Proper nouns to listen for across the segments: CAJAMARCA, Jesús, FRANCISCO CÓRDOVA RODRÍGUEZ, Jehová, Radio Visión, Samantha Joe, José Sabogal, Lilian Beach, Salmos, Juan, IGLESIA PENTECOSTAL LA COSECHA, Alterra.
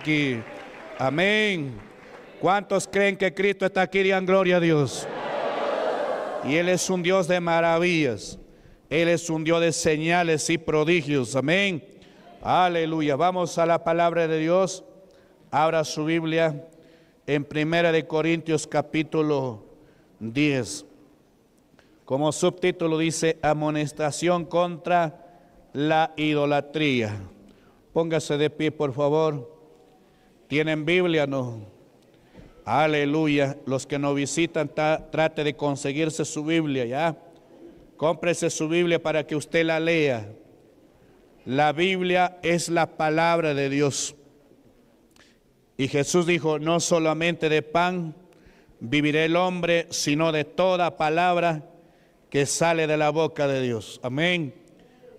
aquí. Amén. ¿Cuántos creen que Cristo está aquí? Digan gloria a Dios. Y Él es un Dios de maravillas. Él es un Dios de señales y prodigios. Amén. Aleluya. Vamos a la palabra de Dios. Abra su Biblia en 1 Corintios capítulo 10. Como subtítulo dice: amonestación contra la idolatría. Póngase de pie, por favor. ¿Tienen Biblia? No. Aleluya. Los que nos visitan, trate de conseguirse su Biblia, ¿ya? Cómprese su Biblia para que usted la lea. La Biblia es la palabra de Dios. Y Jesús dijo: no solamente de pan vivirá el hombre, sino de toda palabra que sale de la boca de Dios. Amén.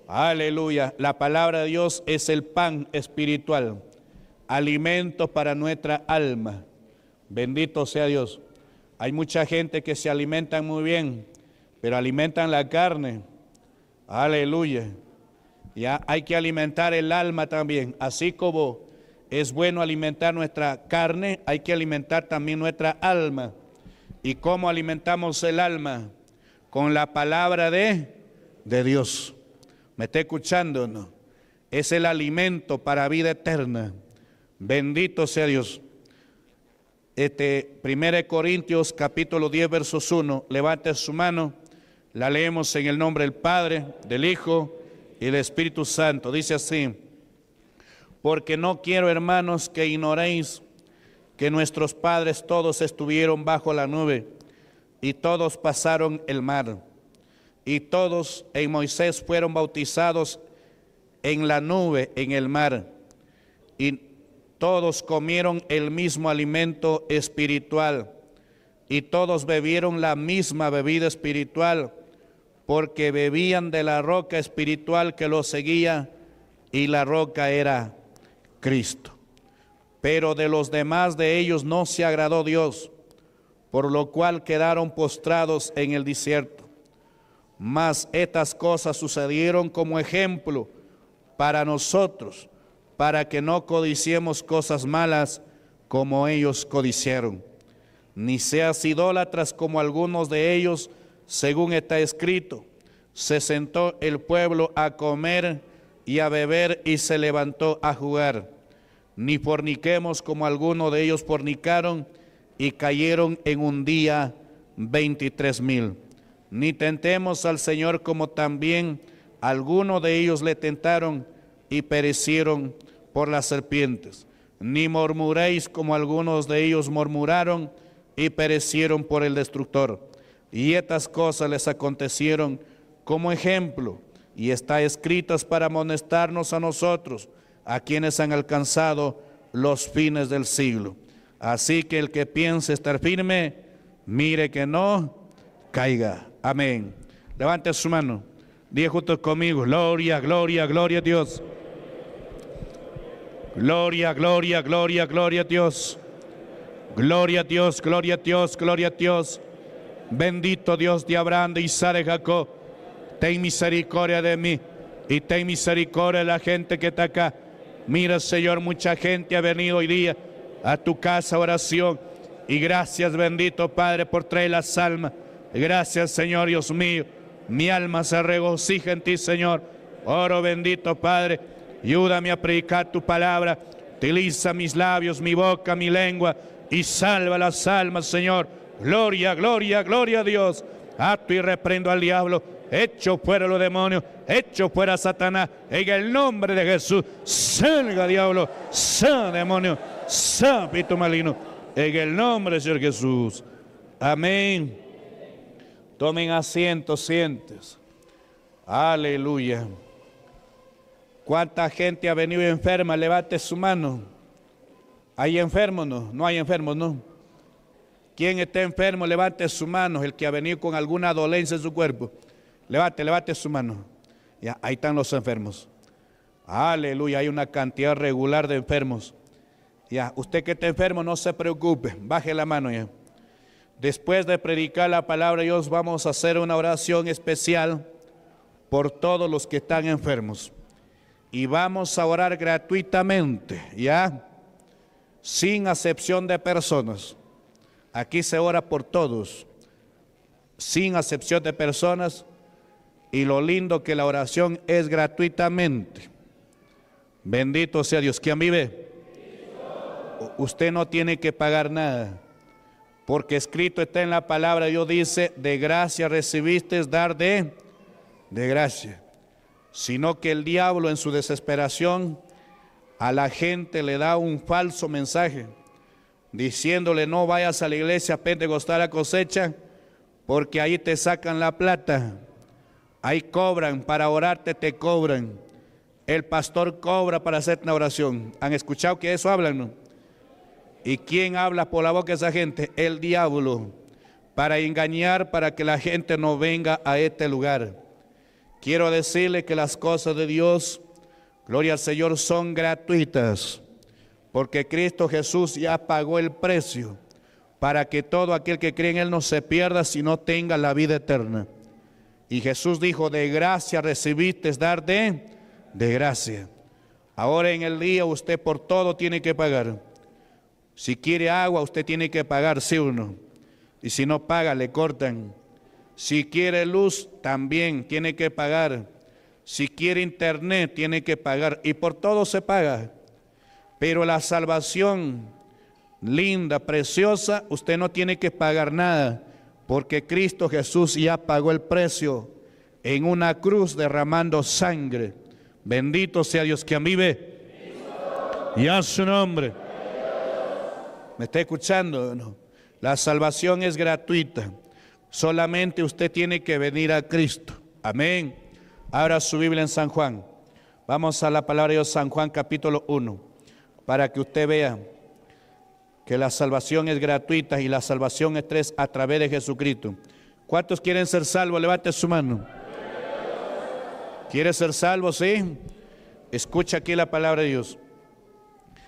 Aleluya. La palabra de Dios es el pan espiritual, alimento para nuestra alma. Bendito sea Dios. Hay mucha gente que se alimentan muy bien, pero alimentan la carne. Aleluya. Ya hay que alimentar el alma también. Así como es bueno alimentar nuestra carne, hay que alimentar también nuestra alma. ¿Y cómo alimentamos el alma? Con la palabra de Dios. ¿Me está escuchando, no? Es el alimento para vida eterna. Bendito sea Dios. 1 Corintios capítulo 10, versos 1. Levante su mano. La leemos en el nombre del Padre, del Hijo y del Espíritu Santo. Dice así: porque no quiero, hermanos, que ignoréis que nuestros padres todos estuvieron bajo la nube y todos pasaron el mar. Y todos en Moisés fueron bautizados en la nube, en el mar. Y todos comieron el mismo alimento espiritual. Y todos bebieron la misma bebida espiritual, porque bebían de la roca espiritual que los seguía, y la roca era Cristo. Pero de los demás de ellos no se agradó Dios, por lo cual quedaron postrados en el desierto. Mas estas cosas sucedieron como ejemplo para nosotros, para que no codiciemos cosas malas como ellos codiciaron. Ni seas idólatras como algunos de ellos, según está escrito: se sentó el pueblo a comer y a beber, y se levantó a jugar. Ni forniquemos como algunos de ellos fornicaron, y cayeron en un día 23,000. Ni tentemos al Señor como también algunos de ellos le tentaron y perecieron por las serpientes. Ni murmuréis como algunos de ellos murmuraron y perecieron por el destructor. Y estas cosas les acontecieron como ejemplo, y están escritas para amonestarnos a nosotros, a quienes han alcanzado los fines del siglo. Así que el que piense estar firme, mire que no caiga. Amén. Levante su mano. Diga junto conmigo: gloria, gloria, gloria a Dios. Gloria, gloria, gloria, gloria a Dios. Gloria a Dios, gloria a Dios, gloria a Dios. Bendito Dios de Abraham, de Isaac, de Jacob. Ten misericordia de mí y ten misericordia de la gente que está acá. Mira, Señor, mucha gente ha venido hoy día a tu casa oración. Y gracias, bendito Padre, por traer las almas. Gracias, Señor Dios mío. Mi alma se regocija en ti, Señor. Oro, bendito Padre, ayúdame a predicar tu palabra. Utiliza mis labios, mi boca, mi lengua, y salva las almas, Señor. Gloria, gloria, gloria a Dios. Ato y reprendo al diablo. Echo fuera los demonios. Echo fuera a Satanás. En el nombre de Jesús. Salga, diablo. Salga, demonio. Salga, espíritu maligno. En el nombre de Señor Jesús. Amén. Tomen asiento, sientes. Aleluya. ¿Cuánta gente ha venido enferma? Levante su mano. ¿Hay enfermos? No, no hay enfermos, no. ¿Quién está enfermo? Levante su mano. El que ha venido con alguna dolencia en su cuerpo. Levante, levante su mano. Ya, ahí están los enfermos. Aleluya, hay una cantidad regular de enfermos. Ya, usted que está enfermo, no se preocupe. Baje la mano ya. Después de predicar la palabra de Dios, vamos a hacer una oración especial por todos los que están enfermos. Y vamos a orar gratuitamente, ¿ya? sin acepción de personas. Aquí se ora por todos, sin acepción de personas, y lo lindo que la oración es gratuitamente. Bendito sea Dios. ¿Quién vive? Usted no tiene que pagar nada, porque escrito está en la palabra. Dios dice, de gracia recibiste, dar de gracia. Sino que el diablo en su desesperación a la gente le da un falso mensaje, diciéndole, no vayas a la iglesia pentecostal La Cosecha, porque ahí te sacan la plata, ahí cobran, para orarte te cobran, el pastor cobra para hacer una oración. ¿Han escuchado que eso hablan, no? ¿Y quién habla por la boca de esa gente? El diablo, para engañar, para que la gente no venga a este lugar. Quiero decirle que las cosas de Dios, gloria al Señor, son gratuitas, porque Cristo Jesús ya pagó el precio para que todo aquel que cree en Él no se pierda, sino tenga la vida eterna. Y Jesús dijo, de gracia recibiste, dar de gracia. Ahora en el día usted por todo tiene que pagar. Si quiere agua, usted tiene que pagar, sí o no. Y si no paga, le cortan. Si quiere luz, también tiene que pagar. Si quiere internet, tiene que pagar. Y por todo se paga. Pero la salvación linda, preciosa, usted no tiene que pagar nada, porque Cristo Jesús ya pagó el precio en una cruz derramando sangre. Bendito sea Dios. ¿Quién vive? Y a su nombre. ¿Me está escuchando? No. La salvación es gratuita. Solamente usted tiene que venir a Cristo. Amén. Abra su Biblia en San Juan. Vamos a la palabra de Dios, San Juan capítulo 1, para que usted vea que la salvación es gratuita y la salvación es a través de Jesucristo. ¿Cuántos quieren ser salvos? Levante su mano. ¿Quiere ser salvo? Sí. Escucha aquí la palabra de Dios.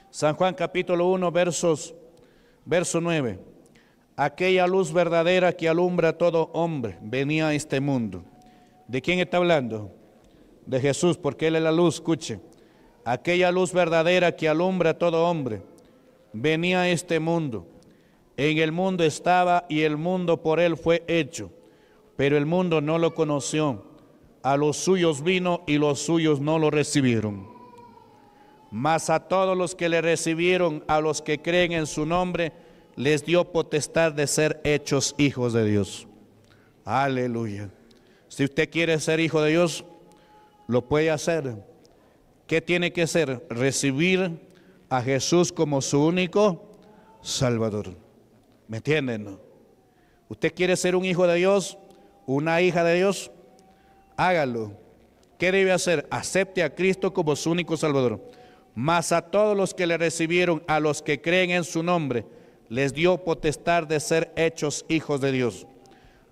San Juan capítulo 1, verso 9. Aquella luz verdadera que alumbra a todo hombre venía a este mundo. ¿De quién está hablando? De Jesús, porque Él es la luz. Escuche. Aquella luz verdadera que alumbra a todo hombre venía a este mundo. En el mundo estaba y el mundo por Él fue hecho, pero el mundo no lo conoció. A los suyos vino y los suyos no lo recibieron. Mas a todos los que le recibieron, a los que creen en su nombre, les dio potestad de ser hechos hijos de Dios. Aleluya. Si usted quiere ser hijo de Dios, lo puede hacer. ¿Qué tiene que hacer? Recibir a Jesús como su único Salvador. ¿Me entienden? ¿No? ¿Usted quiere ser un hijo de Dios, una hija de Dios? Hágalo. ¿Qué debe hacer? Acepte a Cristo como su único Salvador. Mas a todos los que le recibieron, a los que creen en su nombre, les dio potestad de ser hechos hijos de Dios,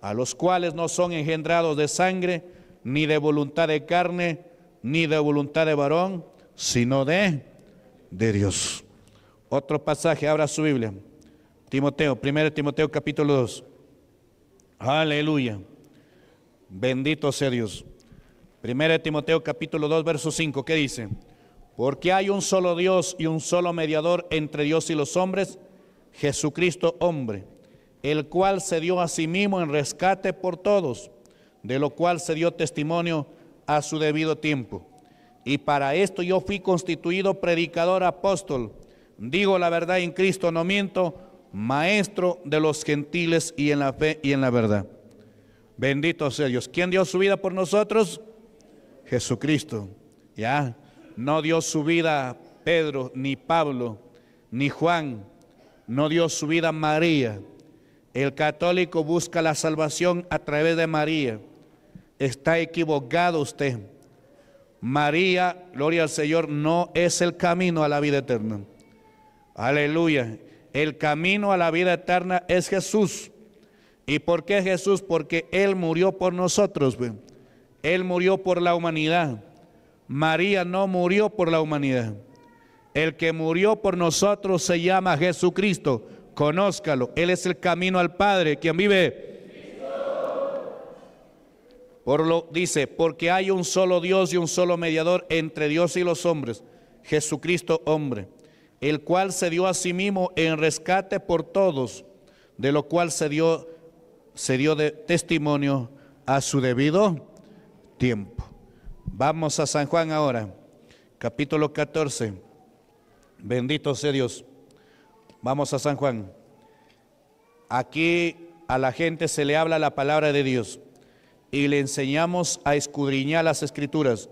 a los cuales no son engendrados de sangre, ni de voluntad de carne, ni de voluntad de varón, sino de Dios. Otro pasaje, abra su Biblia. Timoteo, 1 Timoteo capítulo 2. Aleluya. Bendito sea Dios. 1 Timoteo capítulo 2, verso 5, ¿qué dice? Porque hay un solo Dios y un solo mediador entre Dios y los hombres, Jesucristo hombre, el cual se dio a sí mismo en rescate por todos, de lo cual se dio testimonio a su debido tiempo. Y para esto yo fui constituido predicador apóstol, digo la verdad en Cristo, no miento, maestro de los gentiles y en la fe y en la verdad. Bendito sea Dios. ¿Quién dio su vida por nosotros? Jesucristo. Ya. No dio su vida Pedro, ni Pablo, ni Juan. No dio su vida María. El católico busca la salvación a través de María. Está equivocado usted. María, gloria al Señor, no es el camino a la vida eterna. Aleluya. El camino a la vida eterna es Jesús. ¿Y por qué Jesús? Porque Él murió por nosotros. Él murió por la humanidad. María no murió por la humanidad. El que murió por nosotros se llama Jesucristo. Conózcalo. Él es el camino al Padre. ¿Quién vive? Cristo. Dice, porque hay un solo Dios y un solo mediador entre Dios y los hombres, Jesucristo hombre, el cual se dio a sí mismo en rescate por todos, de lo cual se dio de testimonio a su debido tiempo. Vamos a San Juan ahora, capítulo 14. Bendito sea Dios. Vamos a San Juan. Aquí a la gente se le habla la palabra de Dios y le enseñamos a escudriñar las Escrituras,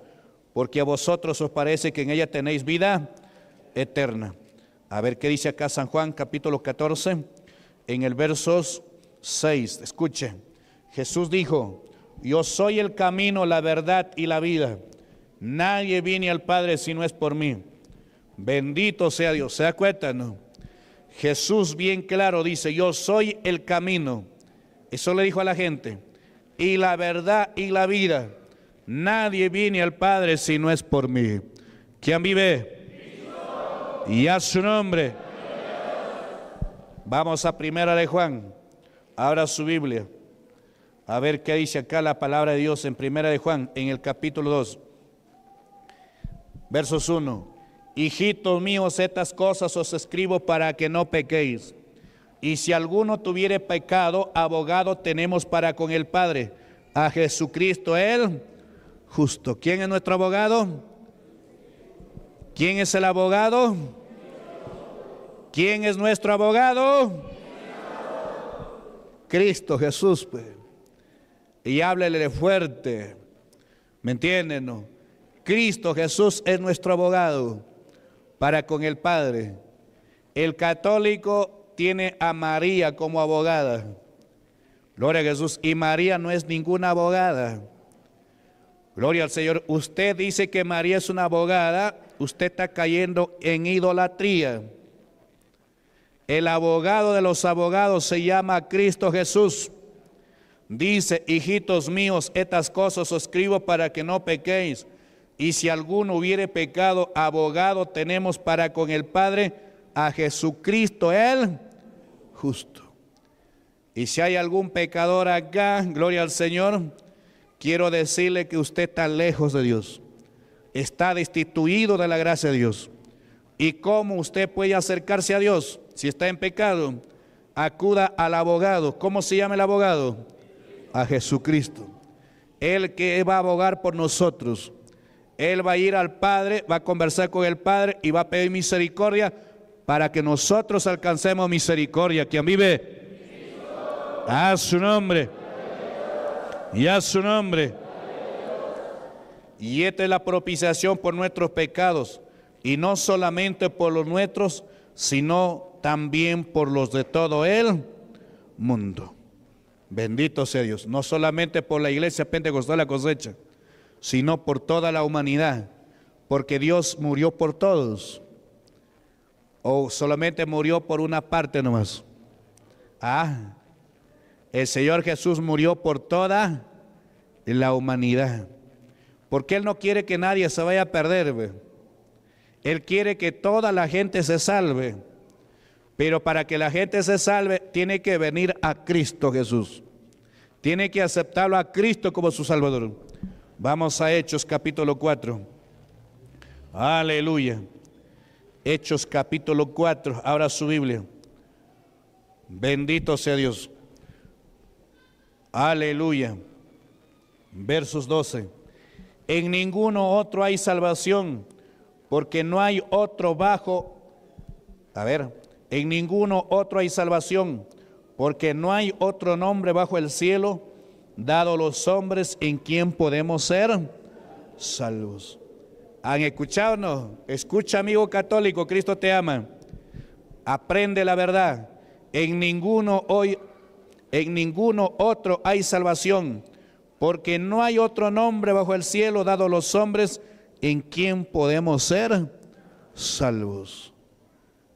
porque a vosotros os parece que en ella tenéis vida eterna. A ver qué dice acá San Juan, capítulo 14, en el versos 6. Escuche, Jesús dijo: yo soy el camino, la verdad y la vida. Nadie viene al Padre si no es por mí. Bendito sea Dios. ¿Se da cuenta, no? Jesús bien claro dice: yo soy el camino. Eso le dijo a la gente. Y la verdad y la vida. Nadie viene al Padre si no es por mí. ¿Quién vive? Cristo. Y a su nombre. Dios. Vamos a primera de Juan. Abra su Biblia. A ver qué dice acá la palabra de Dios en primera de Juan, en el capítulo 2. Versos 1. Hijitos míos, estas cosas os escribo para que no pequéis. Y si alguno tuviere pecado, abogado tenemos para con el Padre, a Jesucristo el justo. ¿Quién es nuestro abogado? ¿Quién es el abogado? ¿Quién es nuestro abogado? Cristo Jesús, pues. Y háblele fuerte. ¿Me entienden, no? Cristo Jesús es nuestro abogado para con el Padre. El católico tiene a María como abogada. Gloria a Jesús. Y María no es ninguna abogada. Gloria al Señor. Usted dice que María es una abogada. Usted está cayendo en idolatría. El abogado de los abogados se llama Cristo Jesús. Dice: hijitos míos, estas cosas os escribo para que no pequéis. Y si alguno hubiere pecado, abogado tenemos para con el Padre, a Jesucristo el justo. Y si hay algún pecador acá, gloria al Señor, quiero decirle que usted está lejos de Dios. Está destituido de la gracia de Dios. ¿Y cómo usted puede acercarse a Dios? Si está en pecado, acuda al abogado. ¿Cómo se llama el abogado? A Jesucristo. Él que va a abogar por nosotros. Él va a ir al Padre, va a conversar con el Padre y va a pedir misericordia para que nosotros alcancemos misericordia. ¿Quién vive? Cristo. A su nombre. Cristo. Y a su nombre. Cristo. Y esta es la propiciación por nuestros pecados. Y no solamente por los nuestros, sino también por los de todo el mundo. Bendito sea Dios. No solamente por la Iglesia Pentecostal La Cosecha, sino por toda la humanidad, porque Dios murió por todos, o solamente murió por una parte nomás. Ah, el Señor Jesús murió por toda la humanidad, porque Él no quiere que nadie se vaya a perder, Él quiere que toda la gente se salve, pero para que la gente se salve tiene que venir a Cristo Jesús, tiene que aceptarlo a Cristo como su Salvador. Vamos a Hechos capítulo 4. Aleluya. Hechos capítulo 4. Abra su Biblia. Bendito sea Dios. Aleluya. Versos 12. En ninguno otro hay salvación, porque no hay otro bajo. A ver. En ninguno otro hay salvación, porque no hay otro nombre bajo el cielo dado los hombres en quien podemos ser salvos. ¿Han escuchado? No. Escucha, amigo católico, Cristo te ama. Aprende la verdad. En ninguno otro hay salvación, porque no hay otro nombre bajo el cielo dado los hombres en quien podemos ser salvos.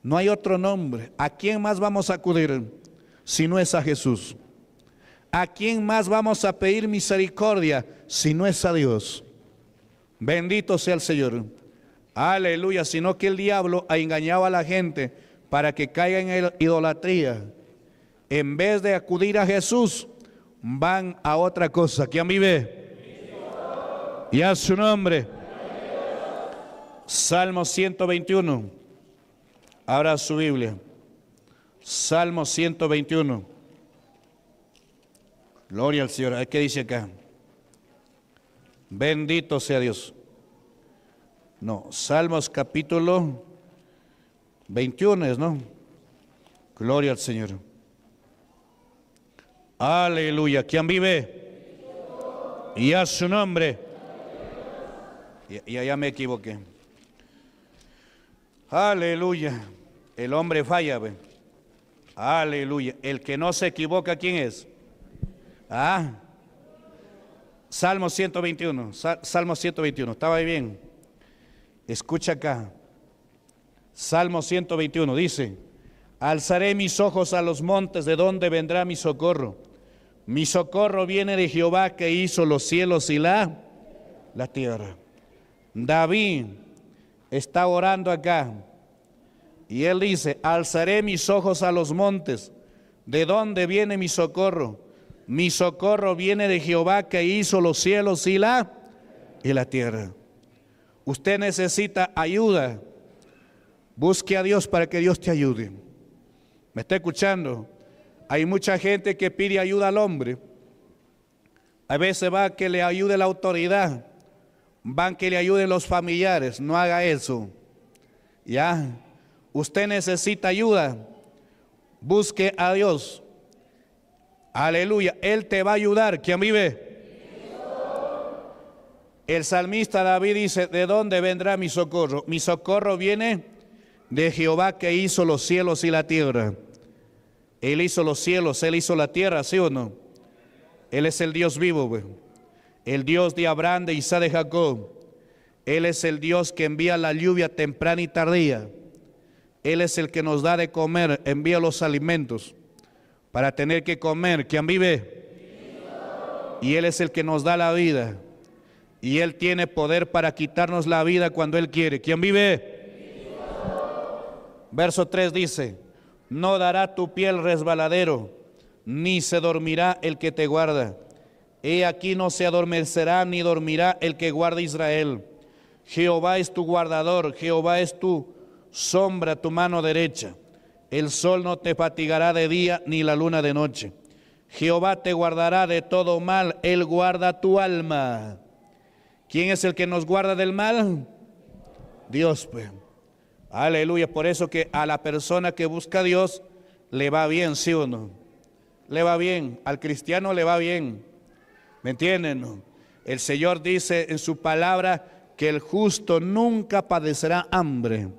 No hay otro nombre. ¿A quién más vamos a acudir si no es a Jesús? ¿A quién más vamos a pedir misericordia si no es a Dios? Bendito sea el Señor. Aleluya. Sino que el diablo ha engañado a la gente para que caiga en idolatría. En vez de acudir a Jesús, van a otra cosa. ¿Quién vive? Y a su nombre. Salmo 121. Abra su Biblia. Salmo 121. Gloria al Señor. ¿Qué dice acá? Bendito sea Dios. No, Salmos capítulo 21 es, ¿no? Gloria al Señor. Aleluya. ¿Quién vive? Y a su nombre. Ya me equivoqué. Aleluya. El hombre falla, ¿ve? Aleluya. El que no se equivoca, ¿quién es? Ah. Salmo 121. Salmo 121. Estaba ahí bien. Escucha acá, Salmo 121 dice: alzaré mis ojos a los montes, ¿de dónde vendrá mi socorro? Mi socorro viene de Jehová, que hizo los cielos y la tierra. David está orando acá, y él dice: alzaré mis ojos a los montes, ¿de dónde viene mi socorro? Mi socorro viene de Jehová, que hizo los cielos y la tierra. Usted necesita ayuda. Busque a Dios para que Dios te ayude. ¿Me está escuchando? Hay mucha gente que pide ayuda al hombre. A veces va a que le ayude la autoridad. Van que le ayuden los familiares. No haga eso. ¿Ya? Usted necesita ayuda. Busque a Dios. Aleluya. Él te va a ayudar. ¿Quién vive? El salmista David dice: ¿de dónde vendrá mi socorro? Mi socorro viene de Jehová, que hizo los cielos y la tierra. Él hizo los cielos, Él hizo la tierra, ¿sí o no? Él es el Dios vivo, wey. El Dios de Abraham, de Isaac, de Jacob. Él es el Dios que envía la lluvia temprana y tardía. Él es el que nos da de comer, envía los alimentos para tener que comer. ¿Quién vive? Y Él es el que nos da la vida. Y Él tiene poder para quitarnos la vida cuando Él quiere. ¿Quién vive? Verso 3 dice: no dará tu pie el resbaladero, ni se dormirá el que te guarda. He aquí, no se adormecerá ni dormirá el que guarda Israel. Jehová es tu guardador, Jehová es tu sombra, tu mano derecha. El sol no te fatigará de día, ni la luna de noche. Jehová te guardará de todo mal, Él guarda tu alma. ¿Quién es el que nos guarda del mal? Dios, pues. Aleluya. Por eso que a la persona que busca a Dios le va bien, ¿sí o no? Le va bien. Al cristiano le va bien. ¿Me entienden? El Señor dice en su palabra que el justo nunca padecerá hambre.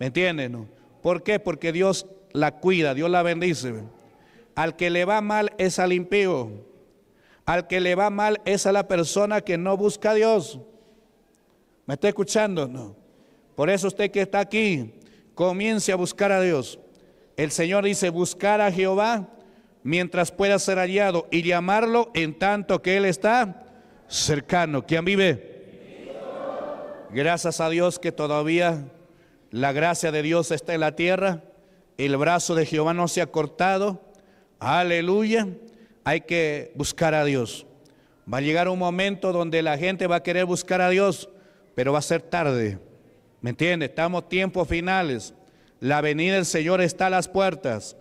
¿Me entienden? ¿Por qué? Porque Dios la cuida, Dios la bendice. Al que le va mal es al impío. Al que le va mal es a la persona que no busca a Dios. ¿Me está escuchando? No. Por eso usted que está aquí, comience a buscar a Dios. El Señor dice: buscar a Jehová mientras pueda ser hallado, y llamarlo en tanto que Él está cercano. ¿Quién vive? Gracias a Dios que todavía la gracia de Dios está en la tierra. El brazo de Jehová no se ha cortado. Aleluya. Hay que buscar a Dios. Va a llegar un momento donde la gente va a querer buscar a Dios, pero va a ser tarde. ¿Me entiende? Estamos tiempos finales. La venida del Señor está a las puertas.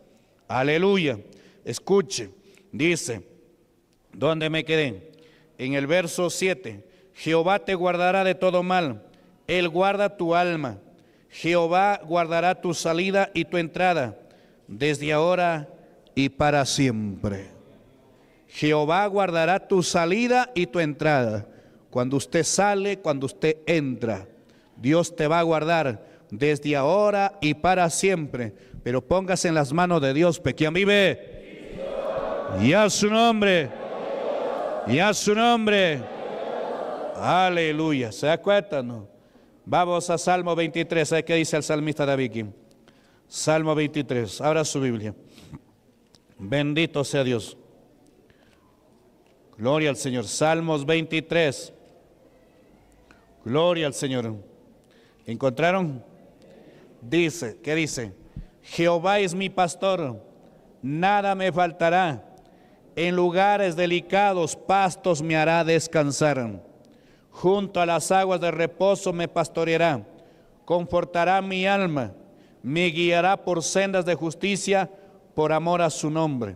Aleluya. Escuche. Dice, ¿dónde me quedé? En el verso 7. Jehová te guardará de todo mal. Él guarda tu alma. Jehová guardará tu salida y tu entrada, desde ahora y para siempre. Jehová guardará tu salida y tu entrada. Cuando usted sale, cuando usted entra, Dios te va a guardar desde ahora y para siempre. Pero póngase en las manos de Dios. ¿Quién vive? Y a su nombre. Y a su nombre. Aleluya. ¿Se da cuenta? No. Vamos a Salmo 23. ¿Sabes qué dice el salmista David? Salmo 23. Abra su Biblia. Bendito sea Dios. Gloria al Señor. Salmos 23. Gloria al Señor. ¿Encontraron? Dice, ¿qué dice? Jehová es mi pastor, nada me faltará. En lugares delicados, pastos me hará descansar. Junto a las aguas de reposo me pastoreará. Confortará mi alma. me guiará por sendas de justicia por amor a su nombre.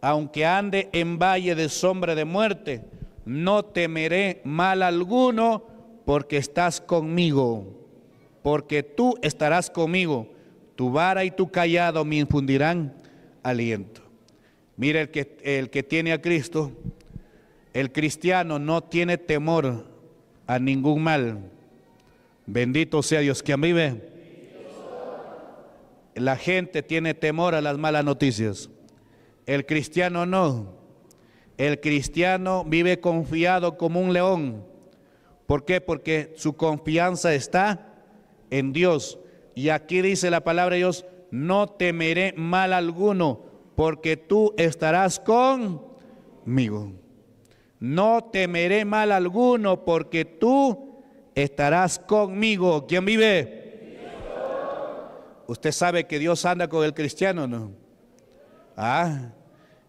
Aunque ande en valle de sombra de muerte, no temeré mal alguno, porque estás conmigo, porque tú estarás conmigo, tu vara y tu cayado me infundirán aliento. Mira, el que tiene a Cristo, el cristiano no tiene temor a ningún mal. Bendito sea Dios. ¿Quién vive? La gente tiene temor a las malas noticias. El cristiano no. El cristiano vive confiado como un león. ¿Por qué? Porque su confianza está en Dios. Y aquí dice la palabra de Dios: no temeré mal alguno, porque tú estarás conmigo. No temeré mal alguno, porque tú estarás conmigo. ¿Quién vive? Dios. Usted sabe que Dios anda con el cristiano, ¿no? Ah,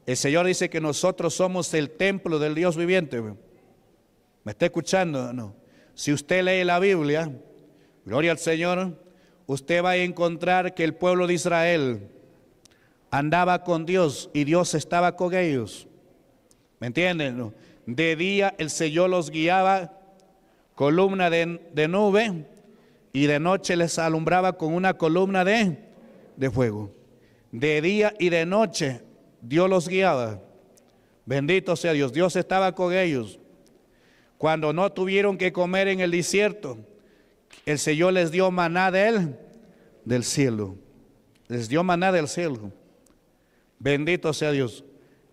el Señor dice que nosotros somos el templo del Dios viviente. ¿Me está escuchando? No. Si usted lee la Biblia, gloria al Señor, usted va a encontrar que el pueblo de Israel andaba con Dios y Dios estaba con ellos. ¿Me entienden? No. De día el Señor los guiaba, columna de nube, y de noche les alumbraba con una columna de fuego. De día y de noche Dios los guiaba. Bendito sea Dios. Dios estaba con ellos. Cuando no tuvieron que comer en el desierto, el Señor les dio maná del cielo. Les dio maná del cielo. Bendito sea Dios.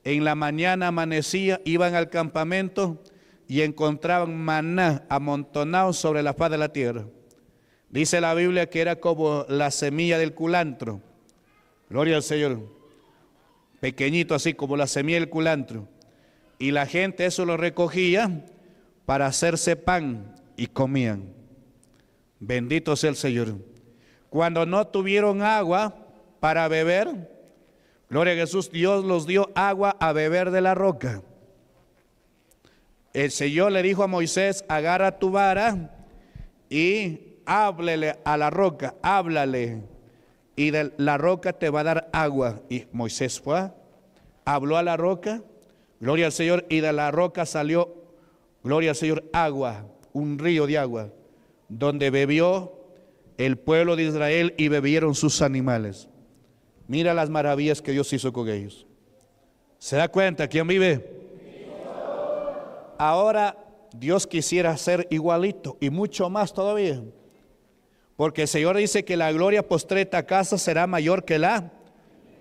En la mañana amanecía, iban al campamento y encontraban maná amontonado sobre la faz de la tierra. Dice la Biblia que era como la semilla del culantro. Gloria al Señor. Pequeñito así como la semilla del culantro. Y la gente eso lo recogía para hacerse pan y comían. Bendito sea el Señor. Cuando no tuvieron agua para beber, gloria a Jesús, Dios los dio agua a beber de la roca. El Señor le dijo a Moisés: agarra tu vara y háblele a la roca, háblale, y de la roca te va a dar agua. Y Moisés fue, habló a la roca, gloria al Señor, y de la roca salió, gloria al Señor, agua, un río de agua, donde bebió el pueblo de Israel y bebieron sus animales. Mira las maravillas que Dios hizo con ellos. ¿Se da cuenta? ¿Quién vive? Ahora Dios quisiera ser igualito y mucho más todavía. Porque el Señor dice que la gloria postrera de esta casa será mayor que la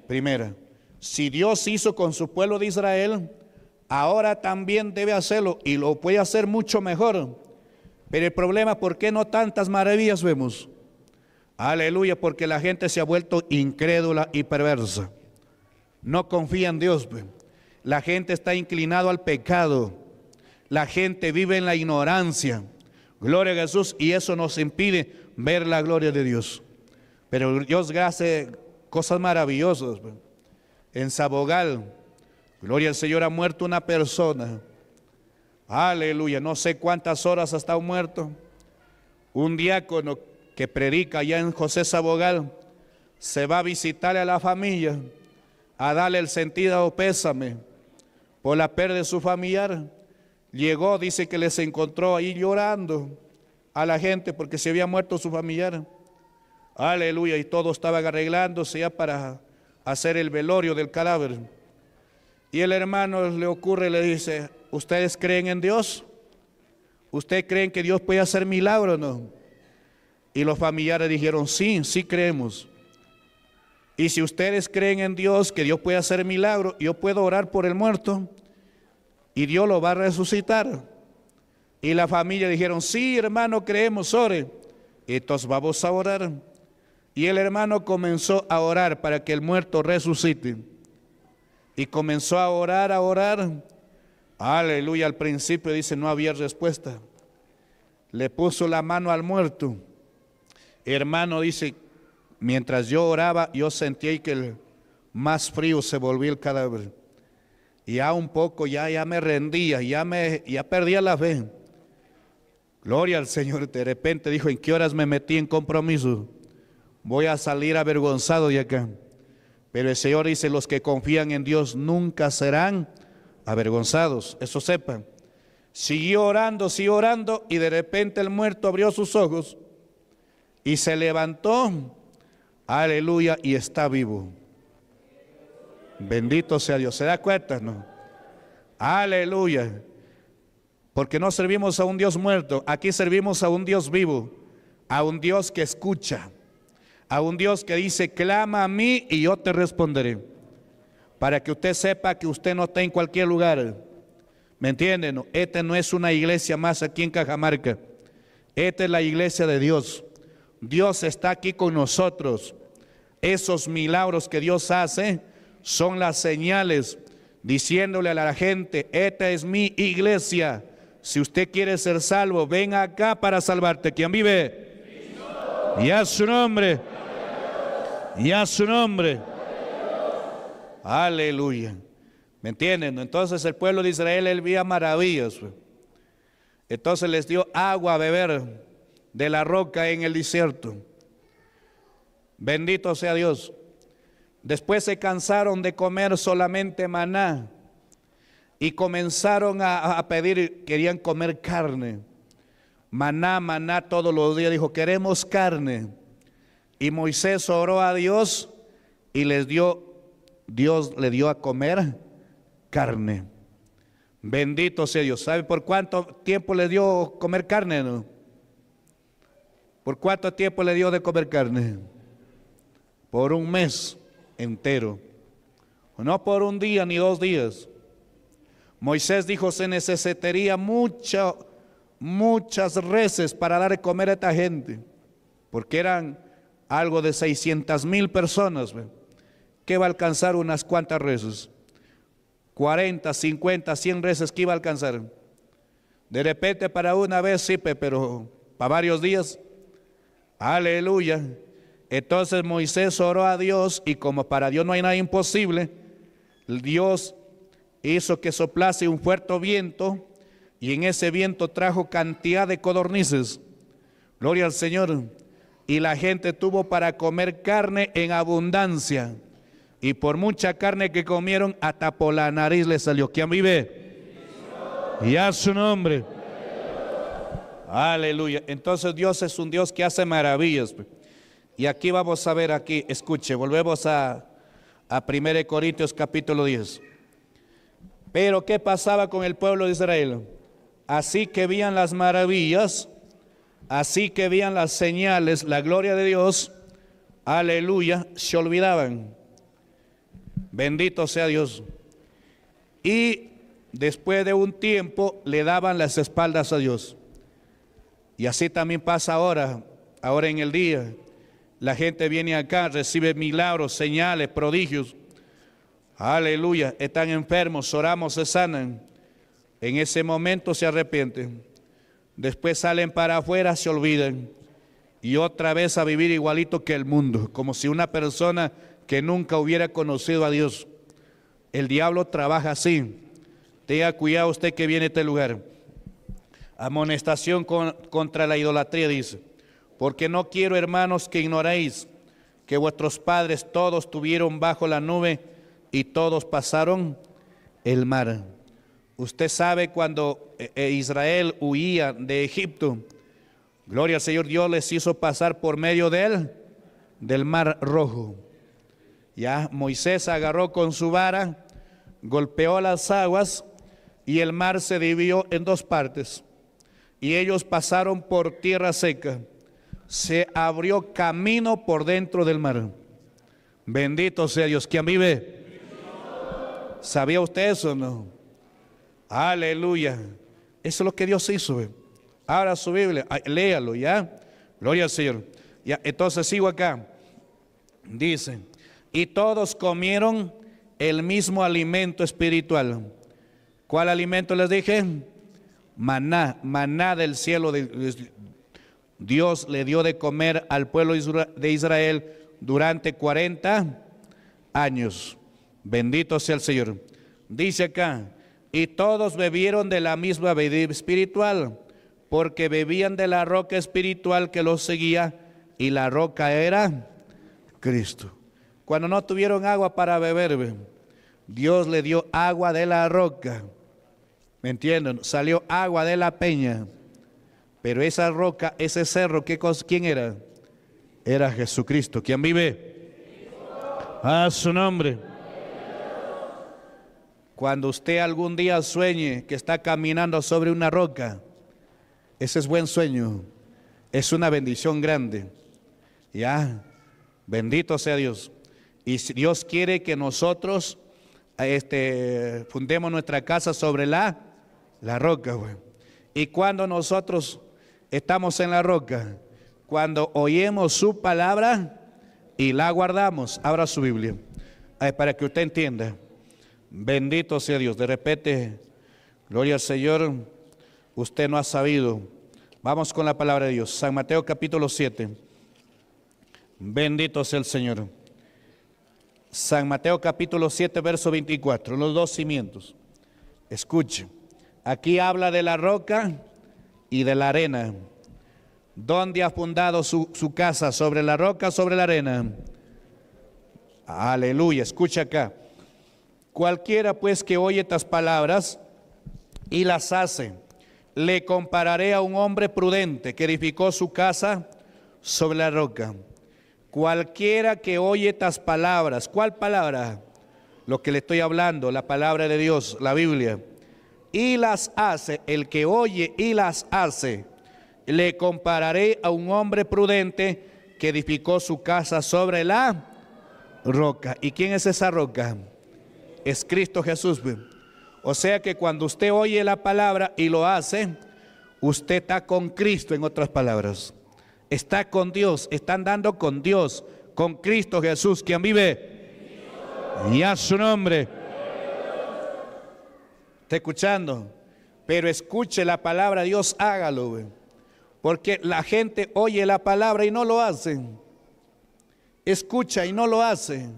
primera. Si Dios hizo con su pueblo de Israel, ahora también debe hacerlo y lo puede hacer mucho mejor. Pero el problema, ¿por qué no tantas maravillas vemos? Aleluya, porque la gente se ha vuelto incrédula y perversa. No confía en Dios. La gente está inclinada al pecado. La gente vive en la ignorancia. Gloria a Jesús, y eso nos impide ver la gloria de Dios. Pero Dios hace cosas maravillosas. En Sabogal, gloria al Señor, ha muerto una persona. Aleluya, no sé cuántas horas ha estado muerto. Un diácono que predica allá en José Sabogal se va a visitarle a la familia, a darle el sentido pésame por la pérdida de su familiar. Llegó, dice que les encontró ahí llorando a la gente porque se había muerto su familiar. Aleluya, y todos estaban arreglándose ya para hacer el velorio del cadáver. Y el hermano le ocurre, le dice: ¿ustedes creen en Dios? ¿Ustedes creen que Dios puede hacer milagros o no? Y los familiares dijeron: sí, sí creemos. Y si ustedes creen en Dios, que Dios puede hacer milagros, yo puedo orar por el muerto y Dios lo va a resucitar. Y la familia dijeron: sí, hermano, creemos, ore. Entonces vamos a orar. Y el hermano comenzó a orar para que el muerto resucite. Y comenzó a orar, a orar. Aleluya, al principio dice no había respuesta. Le puso la mano al muerto. Hermano, dice, mientras yo oraba, yo sentía que el más frío se volvía el cadáver. Y ya un poco, ya me rendía, ya perdía la fe. Gloria al Señor. De repente dijo: ¿en qué horas me metí en compromiso? voy a salir avergonzado de acá. Pero el Señor dice, los que confían en Dios nunca serán avergonzados, eso sepan. Siguió orando y de repente el muerto abrió sus ojos y se levantó, aleluya, y está vivo. Bendito sea Dios, ¿se da cuenta? No. Aleluya, porque no servimos a un Dios muerto, aquí servimos a un Dios vivo, a un Dios que escucha, a un Dios que dice, clama a mí y yo te responderé. Para que usted sepa que usted no está en cualquier lugar. ¿Me entienden? No, esta no es una iglesia más aquí en Cajamarca. Esta es la iglesia de Dios. Dios está aquí con nosotros. Esos milagros que Dios hace son las señales diciéndole a la gente, esta es mi iglesia. Si usted quiere ser salvo, ven acá para salvarte. ¿Quién vive? Cristo. Y a su nombre. Y a su nombre. Aleluya. ¿Me entienden? Entonces el pueblo de Israel, él veía maravillas. Entonces les dio agua a beber de la roca en el desierto. Bendito sea Dios. Después se cansaron de comer solamente maná y comenzaron a pedir, querían comer carne. Maná, maná todos los días, dijo, queremos carne. Y Moisés oró a Dios y les dio, Dios le dio a comer carne. Bendito sea Dios. ¿Sabe por cuánto tiempo le dio comer carne? ¿No? ¿Por cuánto tiempo le dio de comer carne? Por un mes entero. No por un día ni dos días. Moisés dijo, se necesitaría muchas reses para dar de comer a esta gente. Porque eran algo de 600,000 personas. ¿Qué va a alcanzar unas cuantas reses? 40, 50, 100 reses que iba a alcanzar. De repente para una vez sí, pero para varios días. Aleluya. Entonces Moisés oró a Dios y como para Dios no hay nada imposible, Dios hizo que soplase un fuerte viento y en ese viento trajo cantidad de codornices. Gloria al Señor. Y la gente tuvo para comer carne en abundancia. Y por mucha carne que comieron, hasta por la nariz le salió. ¿Quién vive? Y a su nombre. Aleluya. Entonces Dios es un Dios que hace maravillas. Y aquí vamos a ver, aquí, escuche, volvemos a 1 Corintios capítulo 10. Pero ¿qué pasaba con el pueblo de Israel? Así que veían las maravillas, así que veían las señales, la gloria de Dios, aleluya, se olvidaban. Bendito sea Dios. Y después de un tiempo le daban las espaldas a Dios. Y así también pasa ahora, ahora en el día. La gente viene acá, recibe milagros, señales, prodigios. Aleluya, están enfermos, oramos, se sanan. En ese momento se arrepienten. Después salen para afuera, se olvidan. Y otra vez a vivir igualito que el mundo, como si una persona que nunca hubiera conocido a Dios. El diablo trabaja así. Tenga cuidado usted que viene a este lugar. Amonestación contra la idolatría, dice. Porque no quiero, hermanos, que ignoréis que vuestros padres todos tuvieron bajo la nube y todos pasaron el mar. Usted sabe cuando Israel huía de Egipto. Gloria al Señor, Dios les hizo pasar por medio del mar rojo. Ya Moisés agarró con su vara, golpeó las aguas y el mar se dividió en dos partes. Y ellos pasaron por tierra seca. Se abrió camino por dentro del mar. Bendito sea Dios. ¿Quién vive? ¿Sabía usted eso o no? Aleluya. Eso es lo que Dios hizo. Abra su Biblia, léalo ya. Gloria al Señor. Ya, entonces sigo acá. Dice... Y todos comieron el mismo alimento espiritual. ¿Cuál alimento les dije? Maná, maná del cielo. Dios le dio de comer al pueblo de Israel durante 40 años. Bendito sea el Señor. Dice acá, y todos bebieron de la misma bebida espiritual, porque bebían de la roca espiritual que los seguía, y la roca era Cristo. Cuando no tuvieron agua para beber, Dios le dio agua de la roca. ¿Me entienden? Salió agua de la peña. Pero esa roca, ese cerro, ¿quién era? Era Jesucristo. ¿Quién vive? A su nombre. Cuando usted algún día sueñe que está caminando sobre una roca, ese es buen sueño. Es una bendición grande. Ya, bendito sea Dios. Y si Dios quiere que nosotros fundemos nuestra casa sobre la roca, güey. Y cuando nosotros estamos en la roca, cuando oyemos su palabra y la guardamos, abra su Biblia, para que usted entienda. Bendito sea Dios. De repente, gloria al Señor, usted no ha sabido. Vamos con la palabra de Dios. San Mateo capítulo 7. Bendito sea el Señor. San Mateo capítulo 7, verso 24. Los dos cimientos. Escuche. Aquí habla de la roca y de la arena. ¿Dónde ha fundado su casa? ¿Sobre la roca, sobre la arena? Aleluya, escucha acá. Cualquiera pues que oye estas palabras y las hace, le compararé a un hombre prudente que edificó su casa sobre la roca. Cualquiera que oye estas palabras, ¿cuál palabra? Lo que le estoy hablando, la palabra de Dios, la Biblia. Y las hace, el que oye y las hace, le compararé a un hombre prudente que edificó su casa sobre la roca. ¿Y quién es esa roca? Es Cristo Jesús. O sea que cuando usted oye la palabra y lo hace, usted está con Cristo, en otras palabras. Está con Dios, está andando con Dios, con Cristo Jesús, quien vive. Y a su nombre. Está escuchando, pero escuche la palabra de Dios, hágalo, porque la gente oye la palabra y no lo hace, escucha y no lo hace.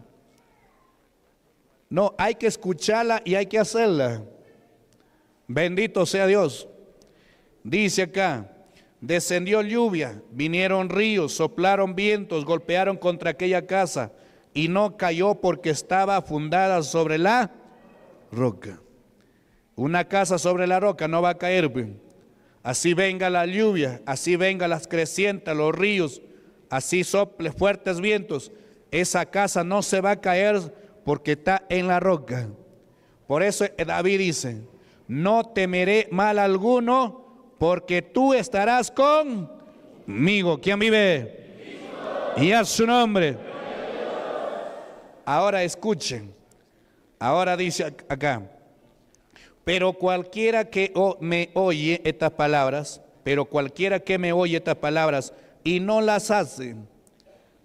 No, hay que escucharla y hay que hacerla. Bendito sea Dios. Dice acá, descendió lluvia, vinieron ríos, soplaron vientos, golpearon contra aquella casa y no cayó porque estaba fundada sobre la roca. Una casa sobre la roca no va a caer. Así venga la lluvia, así venga las crecientas, los ríos, así sople fuertes vientos, esa casa no se va a caer porque está en la roca. Por eso David dice, no temeré mal alguno porque tú estarás conmigo. ¿Quién vive? Cristo. Y a su nombre. Cristo. Ahora escuchen, ahora dice acá. Pero cualquiera que me oye estas palabras, y no las hace.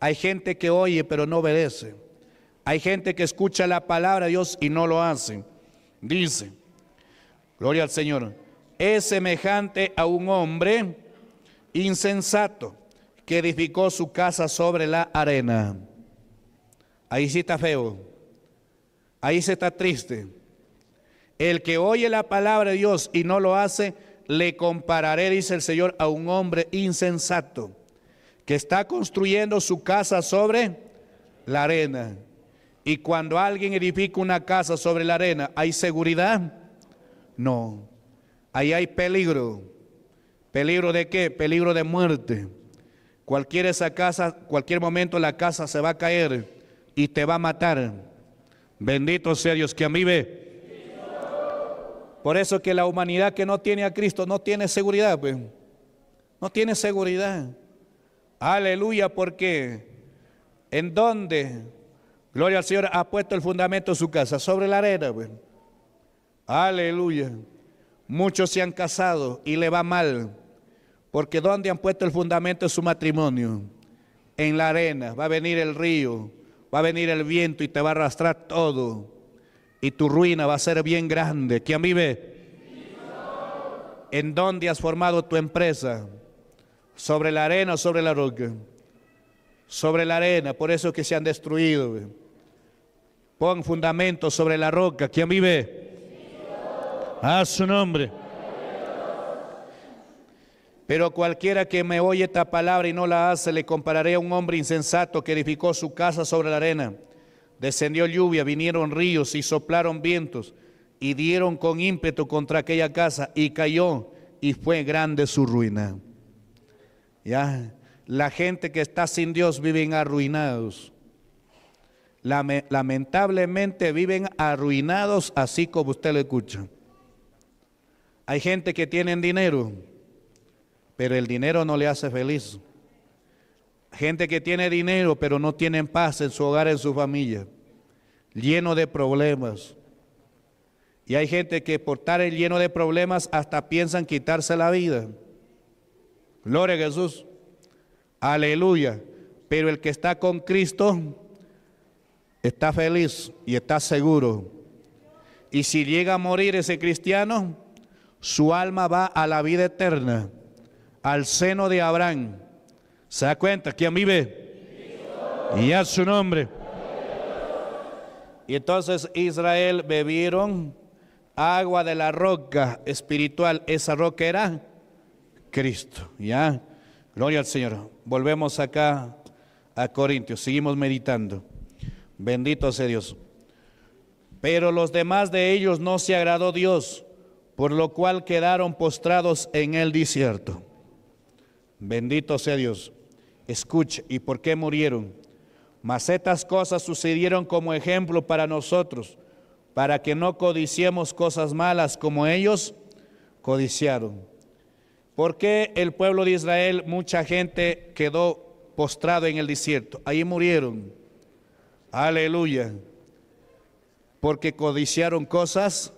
Hay gente que oye pero no obedece. Hay gente que escucha la palabra de Dios y no lo hace. Dice, gloria al Señor, es semejante a un hombre insensato que edificó su casa sobre la arena. Ahí sí está feo, ahí sí está triste. El que oye la palabra de Dios y no lo hace, le compararé, dice el Señor, a un hombre insensato que está construyendo su casa sobre la arena. Y cuando alguien edifica una casa sobre la arena, ¿hay seguridad? No. Ahí hay peligro. ¿Peligro de qué? Peligro de muerte. Cualquier esa casa, cualquier momento la casa se va a caer y te va a matar. Bendito sea Dios, quien vive. Por eso que la humanidad que no tiene a Cristo no tiene seguridad, pues. No tiene seguridad. Aleluya, porque ¿en dónde? Gloria al Señor, ha puesto el fundamento de su casa, sobre la arena, pues. Aleluya. Muchos se han casado y le va mal, porque ¿dónde han puesto el fundamento de su matrimonio? En la arena. Va a venir el río, va a venir el viento y te va a arrastrar todo. Y tu ruina va a ser bien grande. ¿Quién vive? Cristo. ¿En dónde has formado tu empresa? ¿Sobre la arena o sobre la roca? Sobre la arena, por eso que se han destruido. Pon fundamento sobre la roca. ¿Quién vive? Cristo. A su nombre. Pero cualquiera que me oye esta palabra y no la hace, le compararé a un hombre insensato que edificó su casa sobre la arena. Descendió lluvia, vinieron ríos y soplaron vientos, y dieron con ímpetu contra aquella casa, y cayó, y fue grande su ruina. Ya, la gente que está sin Dios viven arruinados. Lamentablemente viven arruinados, así como usted lo escucha. Hay gente que tienen dinero, pero el dinero no le hace feliz. Gente que tiene dinero, pero no tienen paz en su hogar, en su familia, lleno de problemas. Y hay gente que por estar lleno de problemas hasta piensan quitarse la vida. Gloria a Jesús. Aleluya. Pero el que está con Cristo está feliz y está seguro. Y si llega a morir ese cristiano, su alma va a la vida eterna, al seno de Abraham. ¿Se da cuenta? ¿Quién vive? Cristo. Y a su nombre. Y entonces Israel bebieron agua de la roca espiritual. Esa roca era Cristo. Ya. Gloria al Señor. Volvemos acá a Corintios. Seguimos meditando. Bendito sea Dios. Pero los demás de ellos no se agradó Dios, por lo cual quedaron postrados en el desierto. Bendito sea Dios. Escuche, ¿y por qué murieron? Mas estas cosas sucedieron como ejemplo para nosotros, para que no codiciemos cosas malas como ellos codiciaron. ¿Por qué el pueblo de Israel, mucha gente quedó postrado en el desierto? Ahí murieron. Aleluya. Porque codiciaron cosas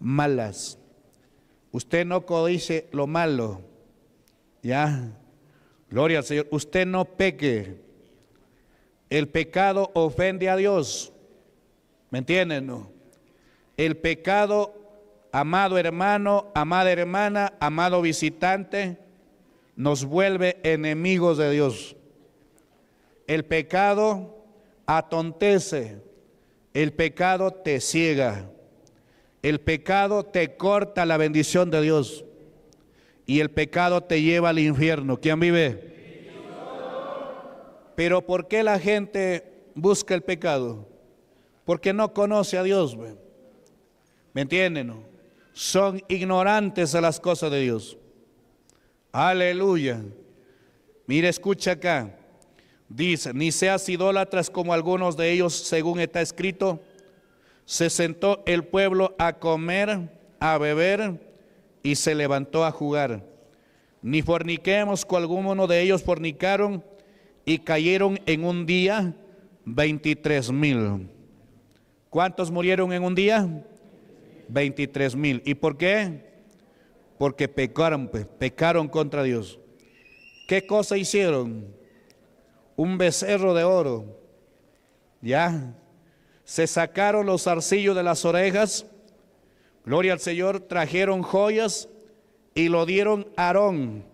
malas. Usted no codice lo malo. Ya, gloria al Señor. Usted no peque. El pecado ofende a Dios. ¿Me entienden? No. El pecado, amado hermano, amada hermana, amado visitante, nos vuelve enemigos de Dios. El pecado atontece. El pecado te ciega. El pecado te corta la bendición de Dios. Y el pecado te lleva al infierno. ¿Quién vive? Cristo. Pero ¿por qué la gente busca el pecado? Porque no conoce a Dios. ¿Me entienden? ¿No? Son ignorantes a las cosas de Dios. Aleluya. Mira, escucha acá. Dice, ni seas idólatras como algunos de ellos, según está escrito. Se sentó el pueblo a comer, a beber, y se levantó a jugar. Ni forniquemos, que alguno de ellos fornicaron y cayeron en un día 23,000. ¿Cuántos murieron en un día? 23,000. ¿Y por qué? Porque pecaron contra Dios. ¿Qué cosa hicieron? Un becerro de oro. Ya. Se sacaron los zarcillos de las orejas. Gloria al Señor, trajeron joyas y lo dieron a Aarón.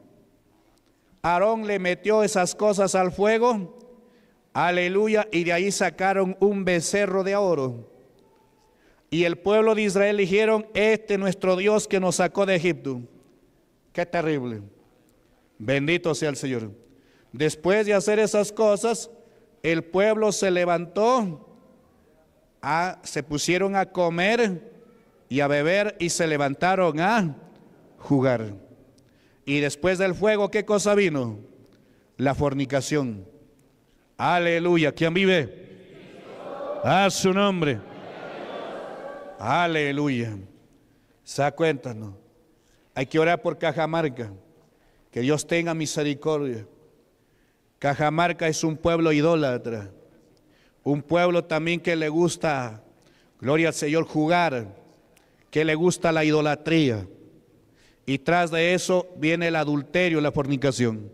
Aarón le metió esas cosas al fuego, aleluya, y de ahí sacaron un becerro de oro. Y el pueblo de Israel dijeron, este es nuestro Dios que nos sacó de Egipto. Qué terrible. Bendito sea el Señor. Después de hacer esas cosas, el pueblo se levantó, se pusieron a comer y a beber, y se levantaron a jugar. Y después del fuego, ¿qué cosa vino? La fornicación. Aleluya. ¿Quién vive? Cristo. A su nombre. Dios. Aleluya. Se da cuenta, ¿no? Hay que orar por Cajamarca. Que Dios tenga misericordia. Cajamarca es un pueblo idólatra. Un pueblo también que le gusta, gloria al Señor, jugar, que le gusta la idolatría, y tras de eso viene el adulterio, la fornicación.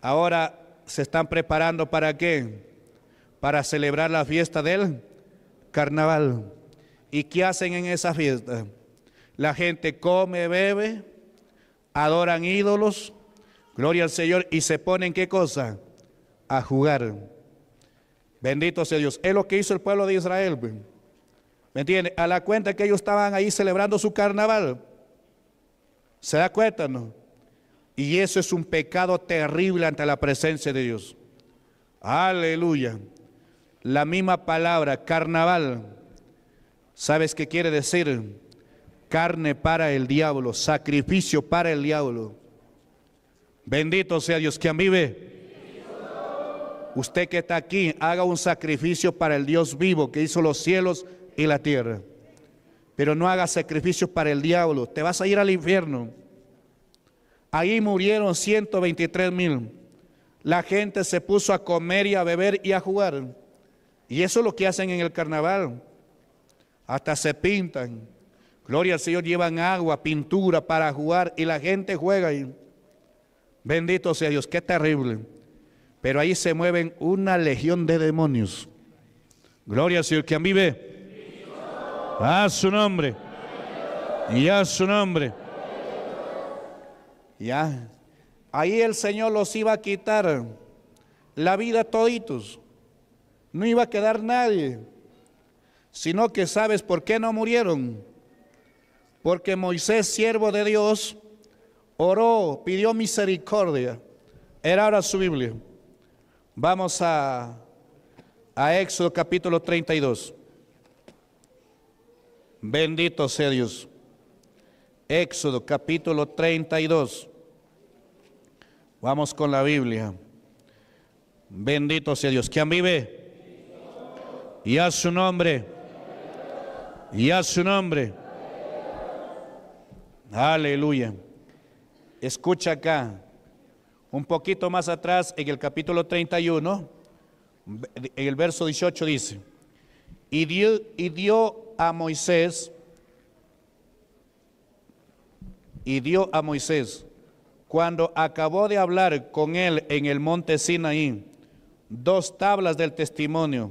Ahora se están preparando, ¿para qué? Para celebrar la fiesta del carnaval. ¿Y qué hacen en esa fiesta? La gente come, bebe, adoran ídolos, gloria al Señor, y se ponen, ¿qué cosa? A jugar. Bendito sea Dios. Es lo que hizo el pueblo de Israel. ¿Me entiende? A la cuenta que ellos estaban ahí celebrando su carnaval. ¿Se da cuenta, no? Y eso es un pecado terrible ante la presencia de Dios. Aleluya. La misma palabra, carnaval, ¿sabes qué quiere decir? Carne para el diablo, sacrificio para el diablo. Bendito sea Dios. ¿Quién vive? Usted que está aquí, haga un sacrificio para el Dios vivo que hizo los cielos y la tierra. Pero no haga sacrificios para el diablo. Te vas a ir al infierno. Ahí murieron 123,000. La gente se puso a comer y a beber y a jugar. Y eso es lo que hacen en el carnaval. Hasta se pintan. Gloria al Señor, llevan agua, pintura para jugar y la gente juega ahí. Bendito sea Dios, qué terrible. Pero ahí se mueven una legión de demonios. Gloria al Señor. ¿Quién vive? A su nombre. Y a su nombre. Ya. Ahí el Señor los iba a quitar la vida toditos. No iba a quedar nadie. Sino que, ¿sabes por qué no murieron? Porque Moisés, siervo de Dios, oró, pidió misericordia. Era ahora su Biblia. Vamos a Éxodo capítulo 32. Bendito sea Dios. Éxodo capítulo 32. Vamos con la Biblia. Bendito sea Dios. ¿Quién vive? Y a su nombre. Y a su nombre. Aleluya. Escucha acá. Un poquito más atrás, en el capítulo 31, en el verso 18 dice, y dio a Moisés, cuando acabó de hablar con él en el monte Sinaí, 2 tablas del testimonio,